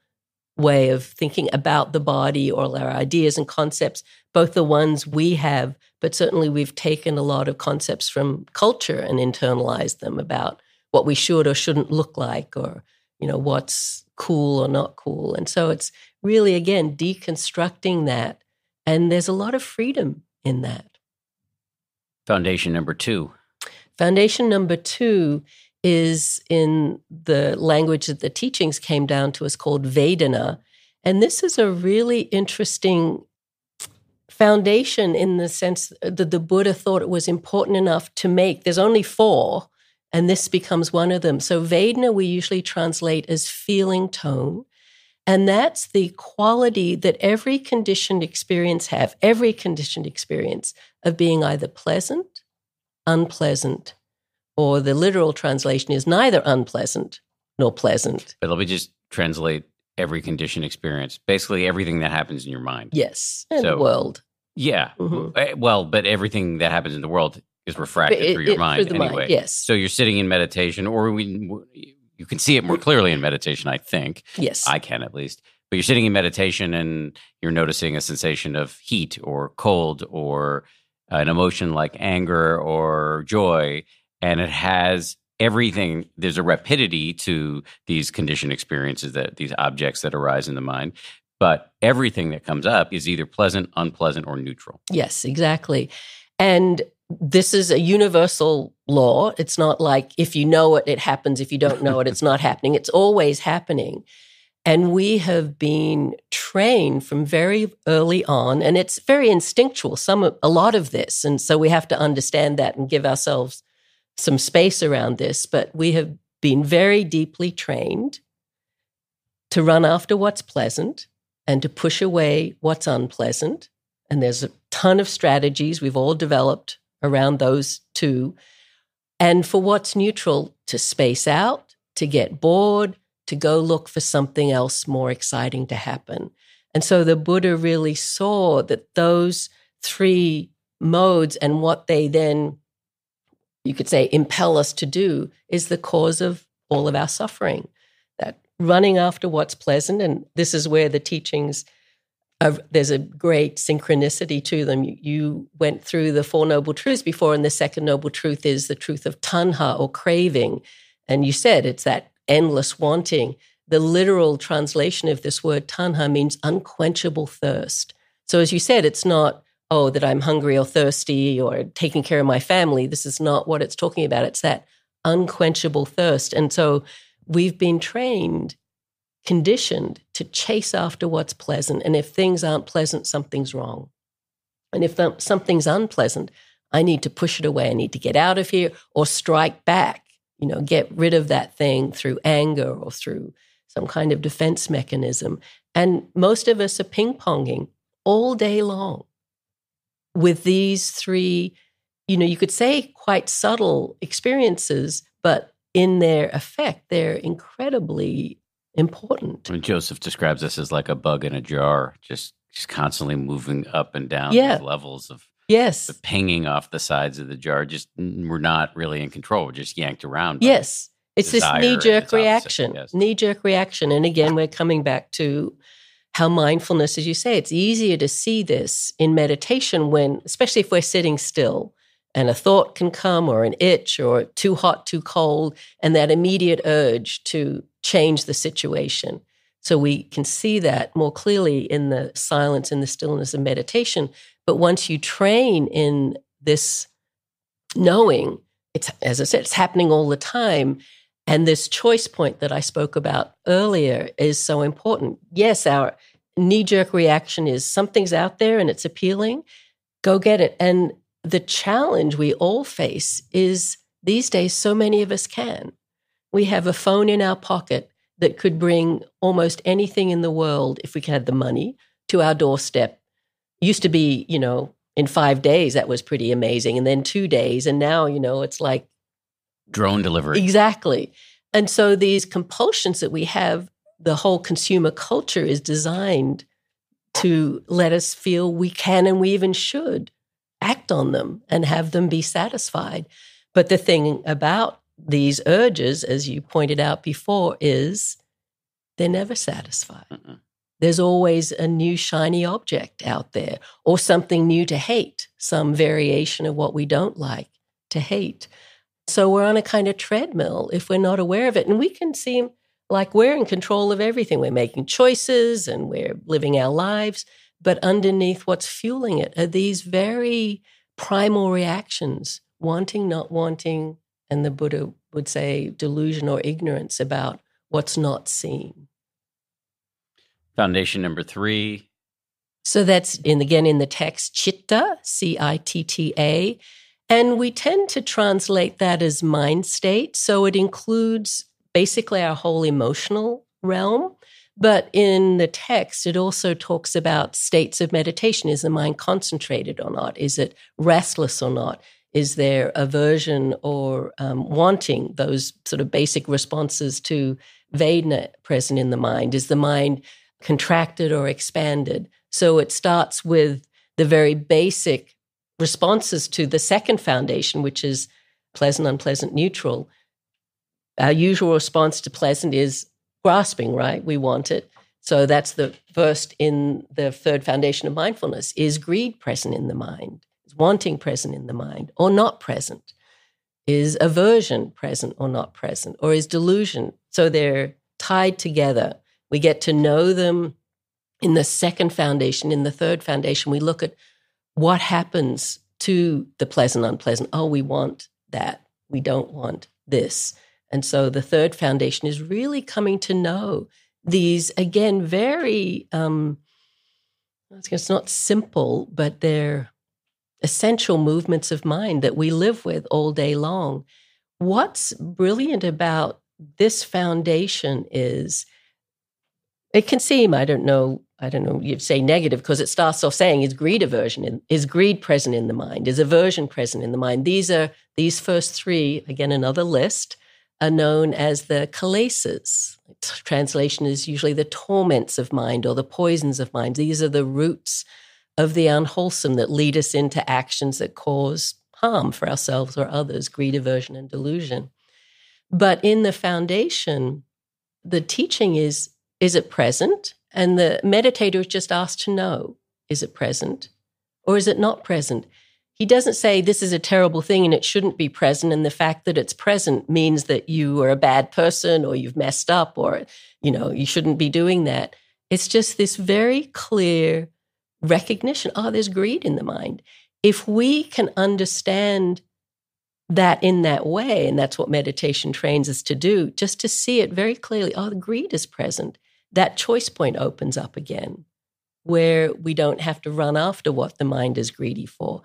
way of thinking about the body or our ideas and concepts, both the ones we have, but certainly we've taken a lot of concepts from culture and internalized them about what we should or shouldn't look like or, what's cool or not cool. And so it's really, again, deconstructing that. And there's a lot of freedom in that. Foundation number two. Foundation number two is in the language that the teachings came down to is called Vedana. And this is a really interesting foundation in the sense that the Buddha thought it was important enough to make. There's only four, and this becomes one of them. So Vedana we usually translate as feeling tone. And that's the quality that every conditioned experience have, every conditioned experience of being either pleasant, unpleasant, or the literal translation is neither unpleasant nor pleasant. But let me just translate every conditioned experience, basically everything that happens in your mind. Yes, and the world. Yeah. Mm-hmm. Well, but everything that happens in the world is refracted through your mind through anyway. Mind, yes. So you're sitting in meditation, or you can see it more clearly in meditation, I think. Yes. I can at least. But you're sitting in meditation and you're noticing a sensation of heat or cold or an emotion like anger or joy, and it has everything. There's a rapidity to these conditioned experiences, that these objects that arise in the mind, but everything that comes up is either pleasant, unpleasant, or neutral. Yes, exactly. And this is a universal law. It's not like if you know it, it happens. If you don't know it, it's not happening. It's always happening. And we have been trained from very early on, and it's very instinctual, a lot of this. And so we have to understand that and give ourselves some space around this. But we have been very deeply trained to run after what's pleasant and to push away what's unpleasant. And there's a ton of strategies we've all developed around those two. And for what's neutral, to space out, to get bored, to go look for something else more exciting to happen. And so the Buddha really saw that those three modes and what they then, you could say, impel us to do is the cause of all of our suffering. That running after what's pleasant, and this is where the teachings, there's a great synchronicity to them. You went through the Four Noble Truths before, and the second noble truth is the truth of tanha or craving. And you said it's that endless wanting. The literal translation of this word tanha means unquenchable thirst. So as you said, it's not, that I'm hungry or thirsty or taking care of my family. This is not what it's talking about. It's that unquenchable thirst. And so we've been trained, conditioned to chase after what's pleasant. And if things aren't pleasant, something's wrong. And if something's unpleasant, I need to push it away. I need to get out of here or strike back. Get rid of that thing through anger or through some kind of defense mechanism. And most of us are ping-ponging all day long with these three you know, you could say quite subtle experiences, but in their effect, they're incredibly important. I mean, Joseph describes this as like a bug in a jar, just constantly moving up and down these levels of the pinging off the sides of the jar. Just we're not really in control. We're just yanked around. Yes. It's this knee-jerk reaction, knee-jerk reaction. And again, we're coming back to how mindfulness, as you say, it's easier to see this in meditation when, especially if we're sitting still and a thought can come or an itch or too hot, too cold, and that immediate urge to change the situation. So we can see that more clearly in the silence and the stillness of meditation. But once you train in this knowing, it's, as I said, it's happening all the time. And this choice point that I spoke about earlier is so important. Yes, our knee-jerk reaction is something's out there and it's appealing. Go get it. And the challenge we all face is these days so many of us can. We have a phone in our pocket that could bring almost anything in the world, if we had the money, to our doorstep. Used to be, you know, in 5 days, that was pretty amazing. And then 2 days. And now, you know, it's like drone delivery. Exactly. And so these compulsions that we have, the whole consumer culture is designed to let us feel we can and we even should act on them and have them be satisfied. But the thing about these urges, as you pointed out before, is they're never satisfied. There's always a new shiny object out there or something new to hate, some variation of what we don't like to hate. So we're on a kind of treadmill if we're not aware of it. And we can seem like we're in control of everything. We're making choices and we're living our lives. But underneath what's fueling it are these very primal reactions, wanting, not wanting, and the Buddha would say delusion or ignorance about what's not seen. Foundation number 3. So that's, in the text, Chitta, C-I-T-T-A. And we tend to translate that as mind state, so it includes basically our whole emotional realm. But in the text, it also talks about states of meditation. Is the mind concentrated or not? Is it restless or not? Is there aversion or wanting, those sort of basic responses to Vedana present in the mind? Is the mind contracted or expanded? So it starts with the very basic responses to the second foundation, which is pleasant, unpleasant, neutral. Our usual response to pleasant is grasping, right? We want it. So that's the first in the third foundation of mindfulness. Is greed present in the mind? Is wanting present in the mind or not present? Is aversion present or not present? Or is delusion? So they're tied together. We get to know them in the second foundation. In the third foundation, we look at what happens to the pleasant, unpleasant. Oh, we want that. We don't want this. And so the third foundation is really coming to know these, again, very, it's not simple, but they're essential movements of mind that we live with all day long. What's brilliant about this foundation is it can seem, I don't know, you'd say negative because it starts off saying, is greed present in the mind? Is aversion present in the mind? These first 3, again, another list, are known as the kalesas. Translation is usually the torments of mind or the poisons of mind. These are the roots of the unwholesome that lead us into actions that cause harm for ourselves or others, greed, aversion, and delusion. But in the foundation, the teaching is it present? And the meditator is just asked to know, is it present or is it not present? He doesn't say this is a terrible thing and it shouldn't be present, and the fact that it's present means that you are a bad person or you've messed up or, you know, you shouldn't be doing that. It's just this very clear recognition, there's greed in the mind. If we can understand that in that way, and that's what meditation trains us to do, just to see it very clearly, the greed is present. That choice point opens up again, where we don't have to run after what the mind is greedy for.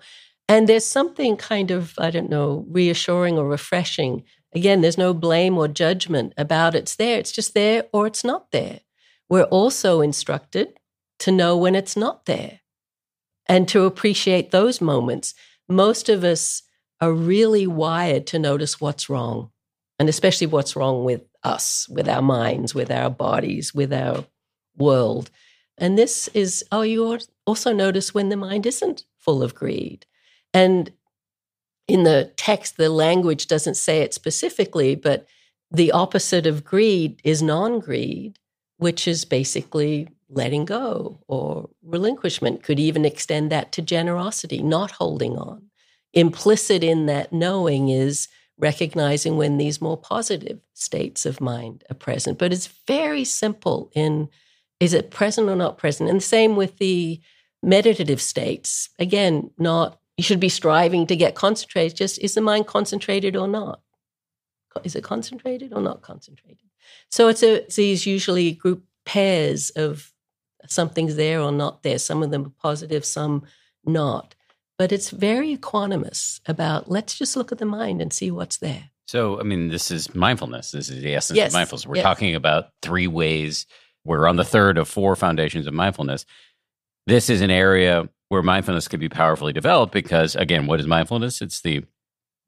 And there's something kind of, reassuring or refreshing. Again, there's no blame or judgment about it's there. It's just there or it's not there. We're also instructed to know when it's not there and to appreciate those moments. Most of us are really wired to notice what's wrong, and especially what's wrong with us, with our minds, with our bodies, with our world. And this is, you also notice when the mind isn't full of greed. And in the text, the language doesn't say it specifically, but the opposite of greed is non-greed, which is basically letting go or relinquishment. Could even extend that to generosity, not holding on. Implicit in that knowing is recognizing when these more positive states of mind are present. But it's very simple in, is it present or not present? And the same with the meditative states. Again, not, you should be striving to get concentrated, just is the mind concentrated or not? Is it concentrated or not concentrated? So it's these usually group pairs of something's there or not there. Some of them are positive, some not. But it's very equanimous about let's just look at the mind and see what's there. So, I mean, this is mindfulness. This is the essence of mindfulness. We're talking about three ways. We're on the third of four foundations of mindfulness. This is an area where mindfulness could be powerfully developed because, again, what is mindfulness? It's the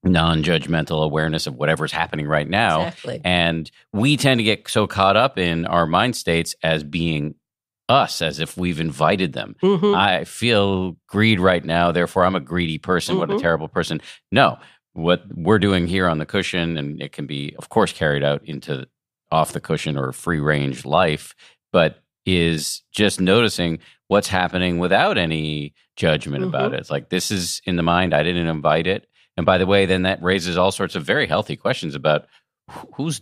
non-judgmental awareness of whatever's happening right now. Exactly. And we tend to get so caught up in our mind states as being us, as if we've invited them. Mm-hmm. I feel greed right now, therefore I'm a greedy person. Mm-hmm. What a terrible person. No, what we're doing here on the cushion, and it can be, of course, carried out into off the cushion or free-range life, but is just noticing what's happening without any judgment mm-hmm. about it. It's like, this is in the mind. I didn't invite it. And by the way, then that raises all sorts of very healthy questions about whose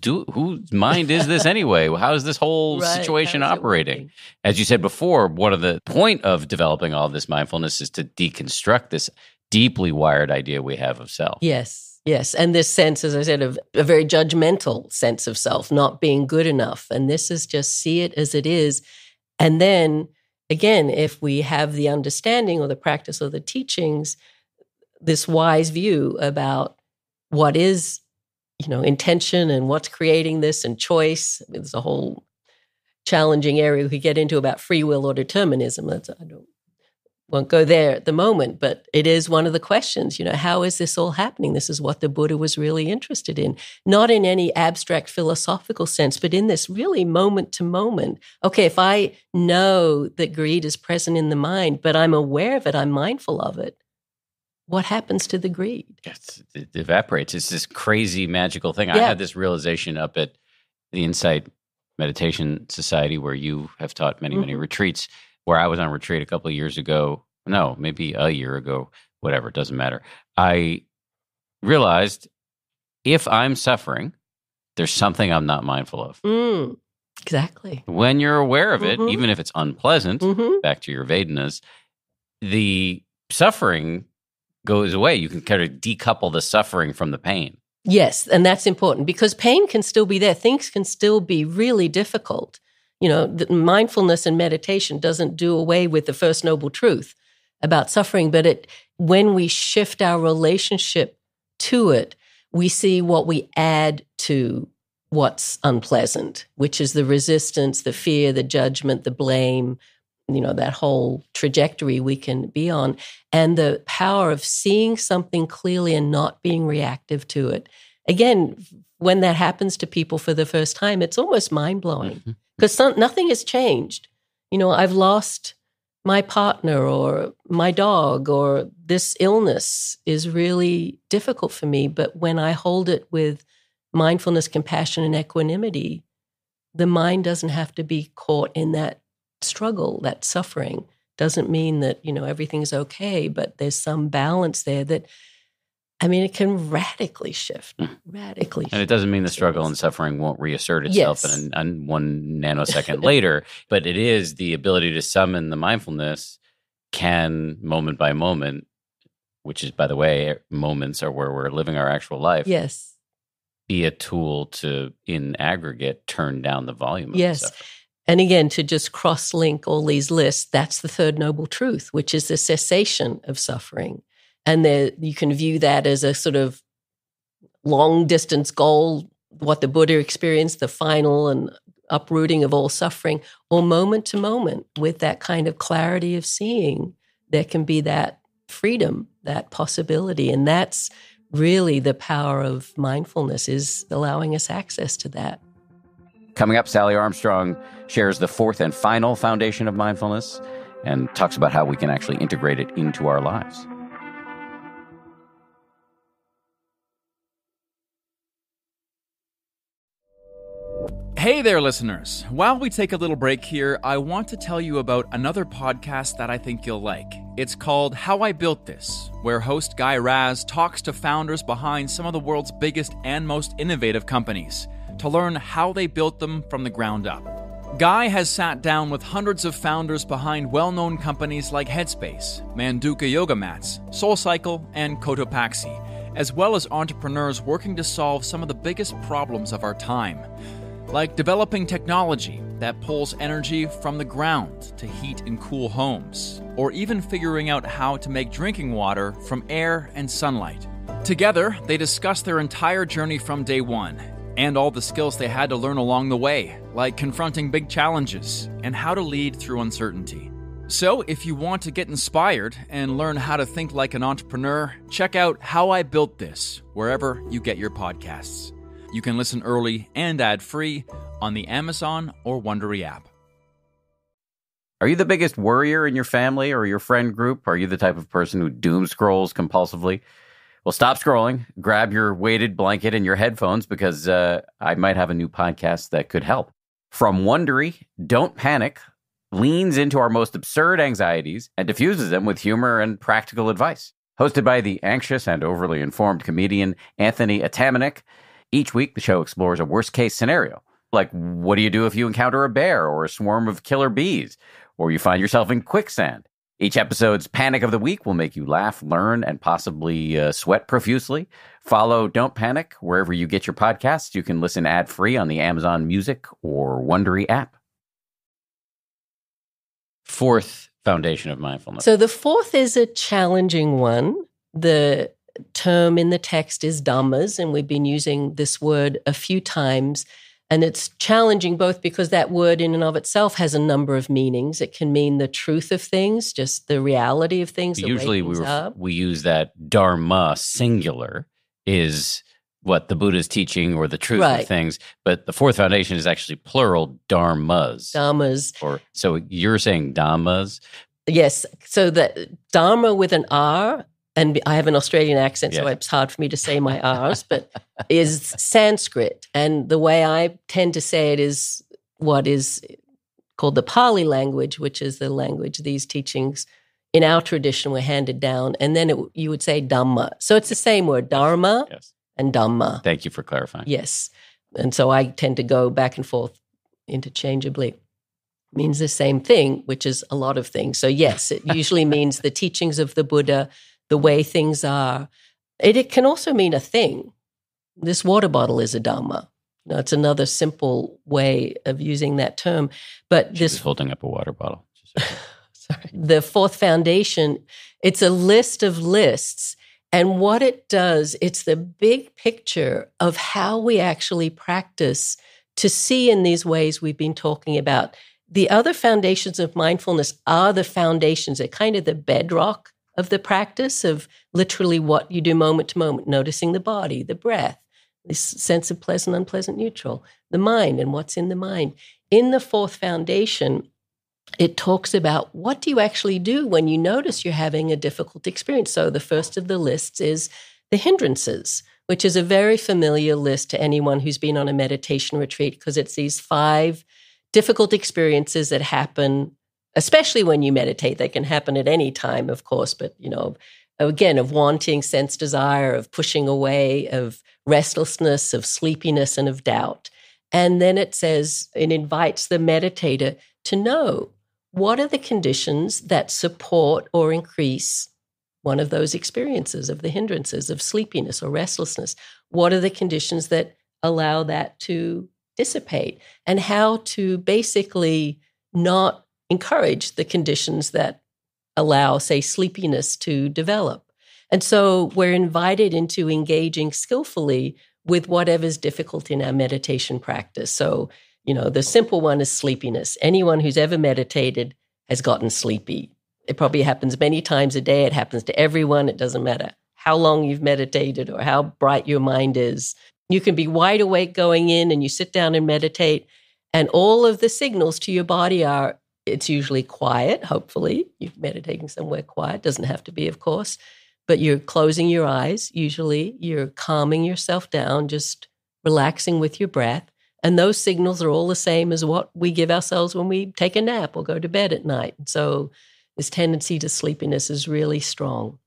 mind is this anyway? How is this whole situation operating? As you said before, one of the point of developing all this mindfulness is to deconstruct this deeply wired idea we have of self. Yes, yes. And this sense, as I said, of a very judgmental sense of self, not being good enough. And this is just see it as it is. And then, again, if we have the understanding or the practice or the teachings, this wise view about what is, intention and what's creating this and choice. There's a whole challenging area we could get into about free will or determinism. I won't go there at the moment, but it is one of the questions, how is this all happening? This is what the Buddha was really interested in, not in any abstract philosophical sense, but in this really moment to moment. Okay, if I know that greed is present in the mind, but I'm aware of it, I'm mindful of it, what happens to the greed? It evaporates. It's this crazy, magical thing. Yeah. I had this realization up at the Insight Meditation Society where you have taught many, mm-hmm. many retreats, where I was on retreat a couple of years ago. No, maybe a year ago, whatever, it doesn't matter. I realized if I'm suffering, there's something I'm not mindful of. Mm, exactly. When you're aware of it, mm-hmm. even if it's unpleasant, mm-hmm. back to your Vedanas, the suffering goes away. You can kind of decouple the suffering from the pain. Yes, and that's important because pain can still be there. Things can still be really difficult. Mindfulness and meditation doesn't do away with the first noble truth about suffering, but when we shift our relationship to it, we see what we add to what's unpleasant, which is the resistance, the fear, the judgment, the blame, that whole trajectory we can be on, and the power of seeing something clearly and not being reactive to it. Again, when that happens to people for the first time, it's almost mind-blowing because nothing has changed. I've lost my partner or my dog, or this illness is really difficult for me, but when I hold it with mindfulness, compassion, and equanimity, the mind doesn't have to be caught in that struggle, that suffering. Doesn't mean that, everything's okay, but there's some balance there that, it can radically shift, And it doesn't mean the struggle and suffering won't reassert itself in one nanosecond later, but it is the ability to summon the mindfulness can, moment by moment, which is, by the way, moments are where we're living our actual life. Yes. Be a tool to, in aggregate, turn down the volume of the suffering. And again, to just cross-link all these lists, that's the third noble truth, which is the cessation of suffering. And there, you can view that as a sort of long-distance goal, what the Buddha experienced, the final and uprooting of all suffering, or moment to moment, with that kind of clarity of seeing, there can be that freedom, that possibility. And that's really the power of mindfulness is allowing us access to that. Coming up, Sally Armstrong shares the fourth and final foundation of mindfulness and talks about how we can actually integrate it into our lives. Hey there, listeners. While we take a little break here, I want to tell you about another podcast that I think you'll like. It's called How I Built This, where host Guy Raz talks to founders behind some of the world's biggest and most innovative companies to learn how they built them from the ground up. Guy has sat down with hundreds of founders behind well-known companies like Headspace, Manduka Yoga Mats, SoulCycle, and Cotopaxi, as well as entrepreneurs working to solve some of the biggest problems of our time, like developing technology that pulls energy from the ground to heat and cool homes, or even figuring out how to make drinking water from air and sunlight. Together, they discuss their entire journey from day one and all the skills they had to learn along the way, like confronting big challenges and how to lead through uncertainty. So if you want to get inspired and learn how to think like an entrepreneur, check out How I Built This wherever you get your podcasts. You can listen early and ad-free on the Amazon or Wondery app. Are you the biggest worrier in your family or your friend group? Are you the type of person who doom scrolls compulsively? Well, stop scrolling, grab your weighted blanket and your headphones, because I might have a new podcast that could help. From Wondery, Don't Panic leans into our most absurd anxieties and diffuses them with humor and practical advice. Hosted by the anxious and overly informed comedian Anthony Atamanik, each week, the show explores a worst-case scenario, like what do you do if you encounter a bear or a swarm of killer bees, or you find yourself in quicksand? Each episode's Panic of the Week will make you laugh, learn, and possibly sweat profusely. Follow Don't Panic wherever you get your podcasts. You can listen ad-free on the Amazon Music or Wondery app. Fourth foundation of mindfulness. So the fourth is a challenging one. The term in the text is dhammas, and we've been using this word a few times, and it's challenging both because that word in and of itself has a number of meanings. It can mean the truth of things, just the reality of things. Usually we use that dharma singular is what the Buddha's teaching or the truth of things, but the fourth foundation is actually plural dharmas. Dhammas. So you're saying dhammas? Yes, so the dharma with an R. And I have an Australian accent, so it's hard for me to say my R's, but is Sanskrit. And the way I tend to say it is what is called the Pali language, which is the language these teachings in our tradition were handed down. And then you would say Dhamma. So it's the same word, Dharma and Dhamma. Thank you for clarifying. Yes. And so I tend to go back and forth interchangeably. It means the same thing, which is a lot of things. So yes, it usually means the teachings of the Buddha, the way things are. It can also mean a thing. This water bottle is a dharma. Now, it's another simple way of using that term. But she's holding up a water bottle. Sorry. The fourth foundation, it's a list of lists. And what it does, it's the big picture of how we actually practice to see in these ways we've been talking about. The other foundations of mindfulness are the foundations. They're kind of the bedrock of the practice of literally what you do moment to moment, noticing the body, the breath, this sense of pleasant, unpleasant, neutral, the mind and what's in the mind. In the fourth foundation, it talks about what do you actually do when you notice you're having a difficult experience. So the first of the lists is the hindrances, which is a very familiar list to anyone who's been on a meditation retreat, because it's these 5 difficult experiences that happen, especially when you meditate. They can happen at any time, of course, but, again, of wanting, sense desire, of pushing away, of restlessness, of sleepiness, and of doubt. And then it says, it invites the meditator to know what are the conditions that support or increase one of those experiences of the hindrances of sleepiness or restlessness. What are the conditions that allow that to dissipate, and how to basically not encourage the conditions that allow, say, sleepiness to develop. And so we're invited into engaging skillfully with whatever's difficult in our meditation practice. So, the simple one is sleepiness. Anyone who's ever meditated has gotten sleepy. It probably happens many times a day. It happens to everyone. It doesn't matter how long you've meditated or how bright your mind is. You can be wide awake going in and you sit down and meditate, and all of the signals to your body are, it's usually quiet, hopefully. You're meditating somewhere quiet. Doesn't have to be, of course. But you're closing your eyes, usually. You're calming yourself down, just relaxing with your breath. And those signals are all the same as what we give ourselves when we take a nap or go to bed at night. So this tendency to sleepiness is really strong.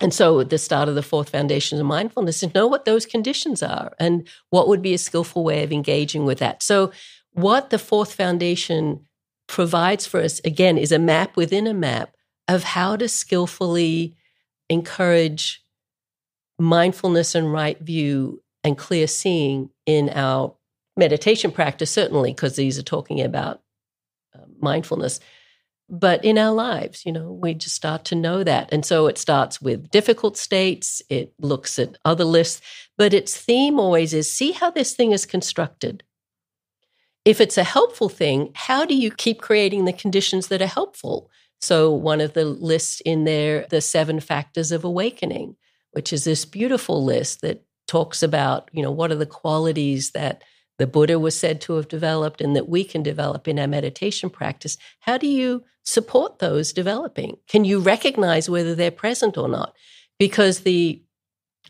And so at the start of the fourth foundation of mindfulness is know what those conditions are and what would be a skillful way of engaging with that. So what the fourth foundation provides for us, again, is a map within a map of how to skillfully encourage mindfulness and right view and clear seeing in our meditation practice, certainly, because these are talking about mindfulness. But in our lives, you know, we just start to know that. And so it starts with difficult states. It looks at other lists. But its theme always is, see how this thing is constructed. If it's a helpful thing, how do you keep creating the conditions that are helpful? So one of the lists in there, the 7 factors of awakening, which is this beautiful list that talks about, you know, what are the qualities that the Buddha was said to have developed and that we can develop in our meditation practice. How do you support those developing? Can you recognize whether they're present or not? Because the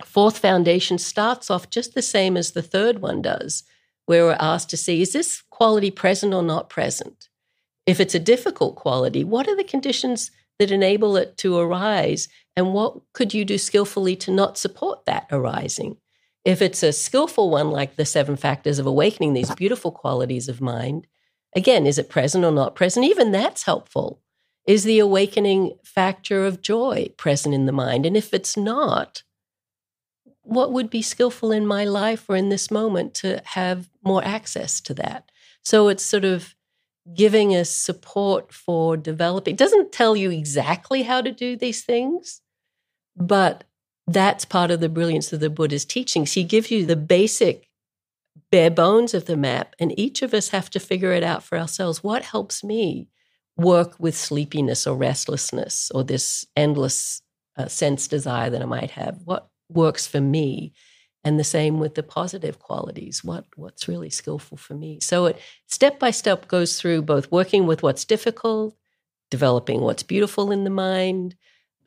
fourth foundation starts off just the same as the third one does, where we're asked to see, is this quality present or not present? If it's a difficult quality, what are the conditions that enable it to arise, and what could you do skillfully to not support that arising? If it's a skillful one, like the 7 factors of awakening, these beautiful qualities of mind, again, is it present or not present? Even that's helpful. Is the awakening factor of joy present in the mind? And if it's not, what would be skillful in my life or in this moment to have more access to that? So it's sort of giving us support for developing. It doesn't tell you exactly how to do these things, but that's part of the brilliance of the Buddha's teachings. He gives you the basic bare bones of the map, and each of us have to figure it out for ourselves. What helps me work with sleepiness or restlessness or this endless sense desire that I might have? What works for me? And the same with the positive qualities. What's really skillful for me? So it step by step goes through both working with what's difficult, developing what's beautiful in the mind,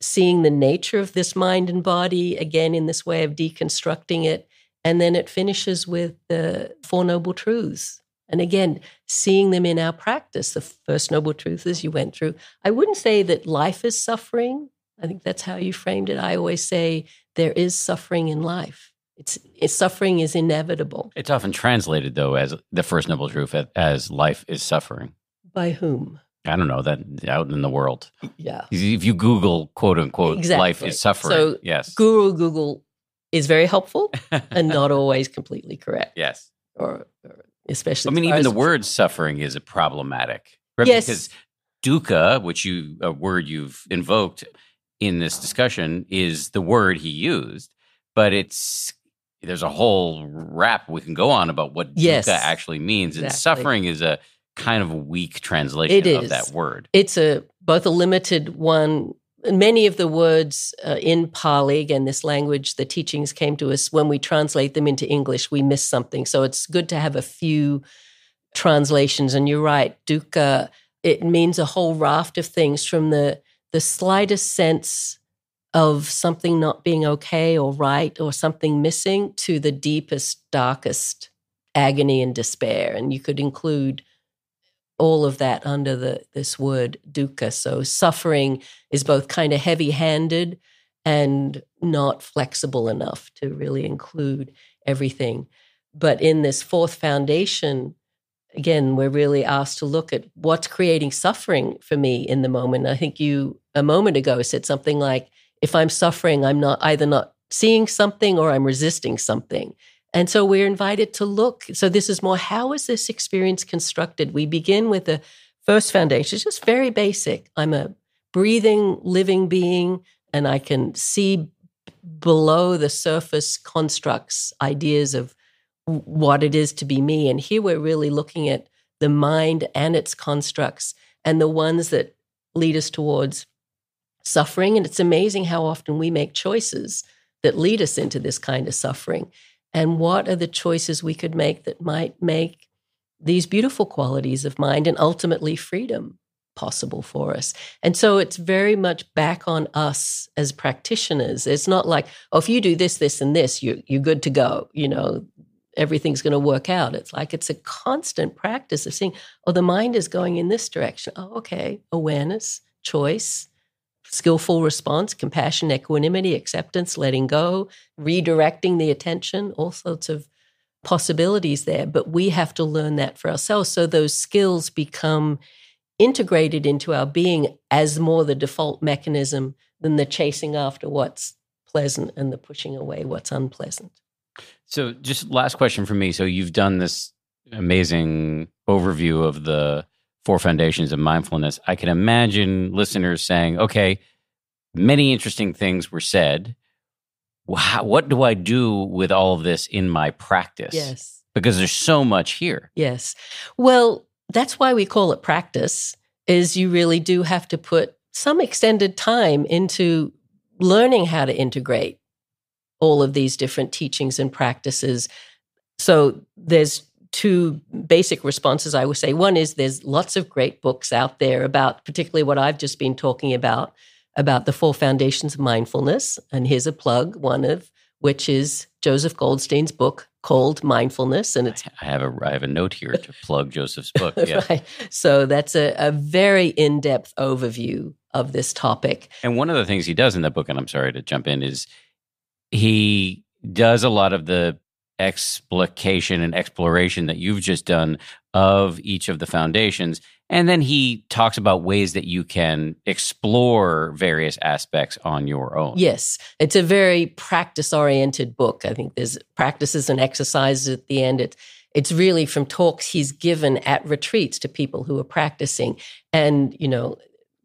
seeing the nature of this mind and body, again, in this way of deconstructing it. And then it finishes with the 4 Noble Truths. And again, seeing them in our practice. The first Noble Truth is you went through. I wouldn't say that life is suffering. I think that's how you framed it. I always say there is suffering in life. Suffering is inevitable. It's often translated, though, as the first Noble Truth, as life is suffering. By whom? I don't know, that out in the world. Yeah. If you Google, quote unquote, exactly. Life is suffering. So yes. Guru Google is very helpful and not always completely correct. Yes. Or especially. I mean, even the word suffering is problematic. Right? Yes. Because dukkha, which a word you've invoked in this discussion, is the word he used, but there's a whole rap we can go on about what dukkha actually means. Exactly. And suffering is a kind of weak translation of that word. It's both a limited one. Many of the words in Pali, again, this language, the teachings came to us, when we translate them into English, we miss something. So it's good to have a few translations. And you're right, dukkha, it means a whole raft of things, from the slightest sense of something not being okay or right or something missing to the deepest, darkest agony and despair. And you could include all of that under this word dukkha. So suffering is both kind of heavy-handed and not flexible enough to really include everything. But in this fourth foundation, again, we're really asked to look at what's creating suffering for me in the moment. I think you, a moment ago, said something like, if I'm suffering, I'm not either not seeing something or I'm resisting something. And so we're invited to look. So this is more, how is this experience constructed? We begin with the first foundation. It's just very basic. I'm a breathing, living being, and I can see below the surface constructs, ideas of what it is to be me. And here we're really looking at the mind and its constructs and the ones that lead us towards suffering. And it's amazing how often we make choices that lead us into this kind of suffering. And what are the choices we could make that might make these beautiful qualities of mind and ultimately freedom possible for us? And so it's very much back on us as practitioners. It's not like, oh, if you do this, this, and this, you're good to go, you know, everything's going to work out. It's like it's a constant practice of seeing, oh, the mind is going in this direction. Oh, okay, awareness, choice, skillful response, compassion, equanimity, acceptance, letting go, redirecting the attention, all sorts of possibilities there. But we have to learn that for ourselves. So those skills become integrated into our being as more the default mechanism than the chasing after what's pleasant and the pushing away what's unpleasant. So just last question from me. So you've done this amazing overview of the four foundations of mindfulness. I can imagine listeners saying, okay, many interesting things were said. What do I do with all of this in my practice? Yes. Because there's so much here. Yes. Well, that's why we call it practice, is you really do have to put some extended time into learning how to integrate all of these different teachings and practices. So there's two basic responses I would say. One is there's lots of great books out there about particularly what I've just been talking about the four foundations of mindfulness. And here's a plug, one of which is Joseph Goldstein's book called Mindfulness. And it's I have a note here to plug Joseph's book. Yeah. Right. So that's a very in-depth overview of this topic. And one of the things he does in that book, and I'm sorry to jump in, is he does a lot of the explication and exploration that you've just done of each of the foundations. And then he talks about ways that you can explore various aspects on your own. Yes. It's a very practice-oriented book. I think there's practices and exercises at the end. It's really from talks he's given at retreats to people who are practicing. And, you know,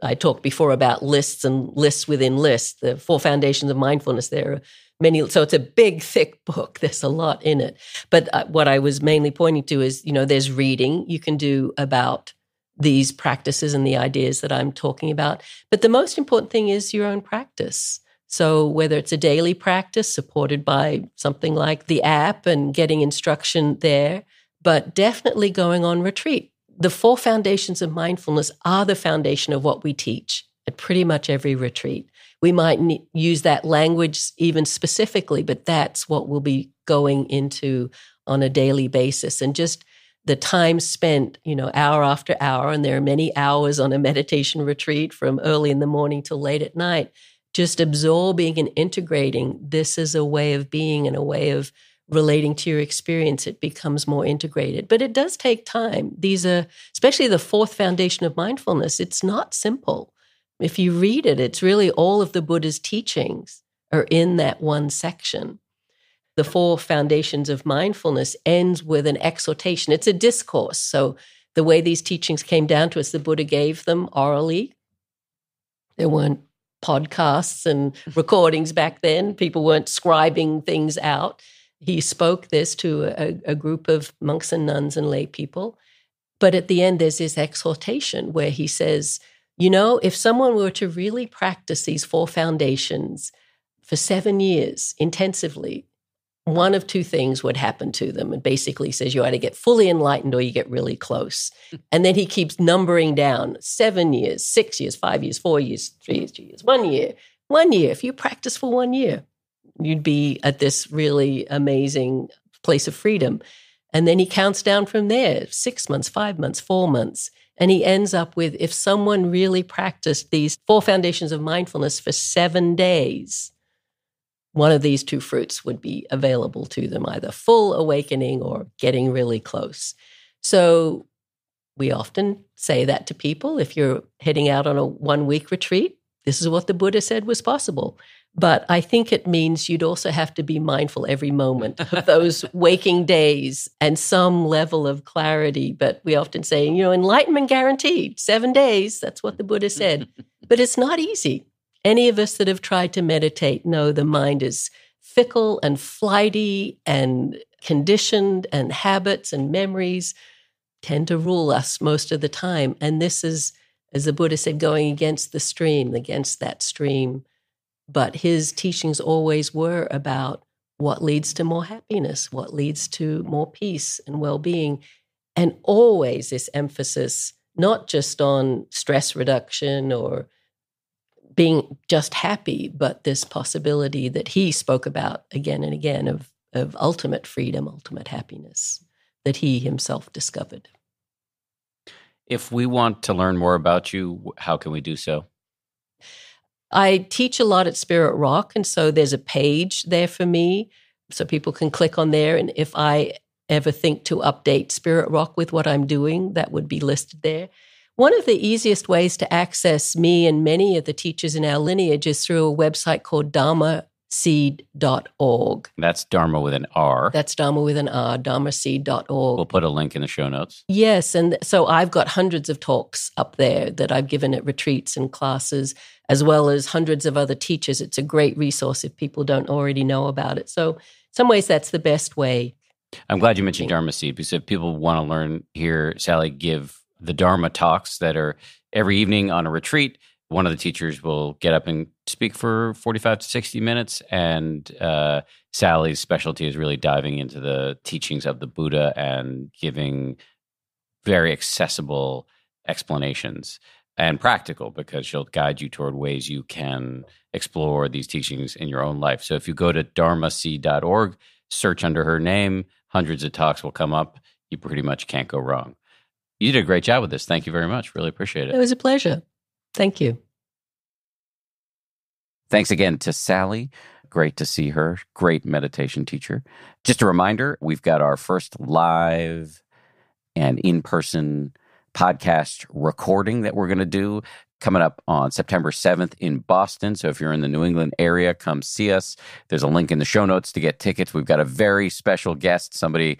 I talked before about lists and lists within lists, the four foundations of mindfulness. There are many, so it's a big, thick book. There's a lot in it. But what I was mainly pointing to is, you know, there's reading you can do about these practices and the ideas that I'm talking about. But the most important thing is your own practice. So whether it's a daily practice supported by something like the app and getting instruction there, but definitely going on retreat. The four foundations of mindfulness are the foundation of what we teach at pretty much every retreat. We might use that language even specifically, but that's what we'll be going into on a daily basis. And just the time spent, you know, hour after hour, and there are many hours on a meditation retreat from early in the morning till late at night, just absorbing and integrating this as a way of being and a way of relating to your experience, it becomes more integrated. But it does take time. These are, especially the fourth foundation of mindfulness, it's not simple. If you read it, it's really all of the Buddha's teachings are in that one section. The four foundations of mindfulness ends with an exhortation. It's a discourse. So the way these teachings came down to us, the Buddha gave them orally. There weren't podcasts and recordings back then. People weren't scribing things out. He spoke this to a group of monks and nuns and lay people. But at the end, there's this exhortation where he says, you know, if someone were to really practice these four foundations for 7 years intensively, one of two things would happen to them. And basically says you either get fully enlightened or you get really close. And then he keeps numbering down 7 years, 6 years, 5 years, 4 years, 3 years, 2 years, 1 year. 1 year, if you practice for 1 year, you'd be at this really amazing place of freedom. And then he counts down from there, 6 months, 5 months, 4 months. And he ends up with, if someone really practiced these four foundations of mindfulness for 7 days, one of these two fruits would be available to them, either full awakening or getting really close. So we often say that to people. If you're heading out on a 1 week retreat, this is what the Buddha said was possible. But I think it means you'd also have to be mindful every moment of those waking days and some level of clarity. But we often say, you know, enlightenment guaranteed, 7 days, that's what the Buddha said. But it's not easy. Any of us that have tried to meditate know the mind is fickle and flighty and conditioned, and habits and memories tend to rule us most of the time. And this is as the Buddha said, going against the stream, against that stream. But his teachings always were about what leads to more happiness, what leads to more peace and well-being, and always this emphasis not just on stress reduction or being just happy, but this possibility that he spoke about again and again of ultimate freedom, ultimate happiness that he himself discovered. If we want to learn more about you, how can we do so? I teach a lot at Spirit Rock, and so there's a page there for me, so people can click on there. And if I ever think to update Spirit Rock with what I'm doing, that would be listed there. One of the easiest ways to access me and many of the teachers in our lineage is through a website called dharmaseed.org. That's Dharma with an R. That's Dharma with an R, dharmaseed.org. We'll put a link in the show notes. Yes, and so I've got hundreds of talks up there that I've given at retreats and classes, as well as hundreds of other teachers. It's a great resource if people don't already know about it. So in some ways, that's the best way. I'm glad you mentioned Dharma Seed, because if people want to learn, hear Sally give the Dharma talks that are every evening on a retreat, one of the teachers will get up and speak for 45 to 60 minutes. And Sally's specialty is really diving into the teachings of the Buddha and giving very accessible explanations. And practical, because she'll guide you toward ways you can explore these teachings in your own life. So if you go to dharmaseed.org, search under her name, hundreds of talks will come up. You pretty much can't go wrong. You did a great job with this. Thank you very much. Really appreciate it. It was a pleasure. Thank you. Thanks again to Sally. Great to see her. Great meditation teacher. Just a reminder, we've got our first live and in-person podcast recording that we're going to do coming up on September 7th in Boston. So if you're in the New England area, come see us. There's a link in the show notes to get tickets. We've got a very special guest, somebody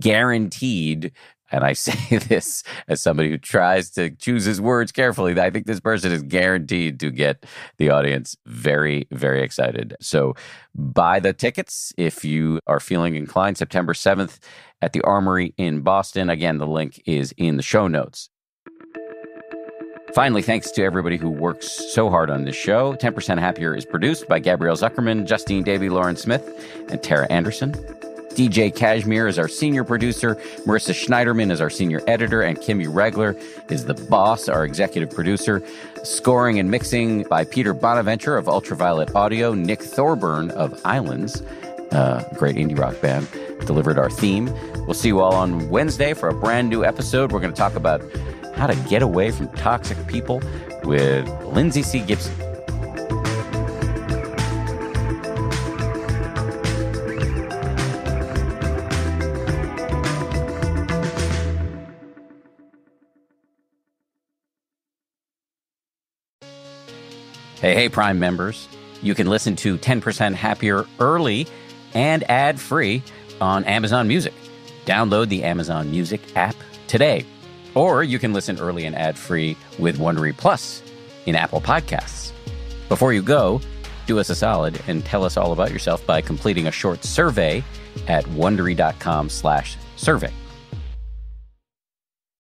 guaranteed, and I say this as somebody who tries to choose his words carefully, I think this person is guaranteed to get the audience very, very excited. So buy the tickets if you are feeling inclined. September 7th at the Armory in Boston. Again, the link is in the show notes. Finally, thanks to everybody who works so hard on this show. 10% Happier is produced by Gabrielle Zuckerman, Justine Davey, Lauren Smith, and Tara Anderson. DJ Kashmir is our senior producer. Marissa Schneiderman is our senior editor. And Kimmy Regler is the boss, our executive producer. Scoring and mixing by Peter Bonaventure of Ultraviolet Audio. Nick Thorburn of Islands, great indie rock band, delivered our theme. We'll see you all on Wednesday for a brand new episode. We're going to talk about how to get away from toxic people with Lindsay C. Gibson. Hey, Prime members, you can listen to 10% Happier early and ad-free on Amazon Music. Download the Amazon Music app today. Or you can listen early and ad-free with Wondery Plus in Apple Podcasts. Before you go, do us a solid and tell us all about yourself by completing a short survey at wondery.com/survey.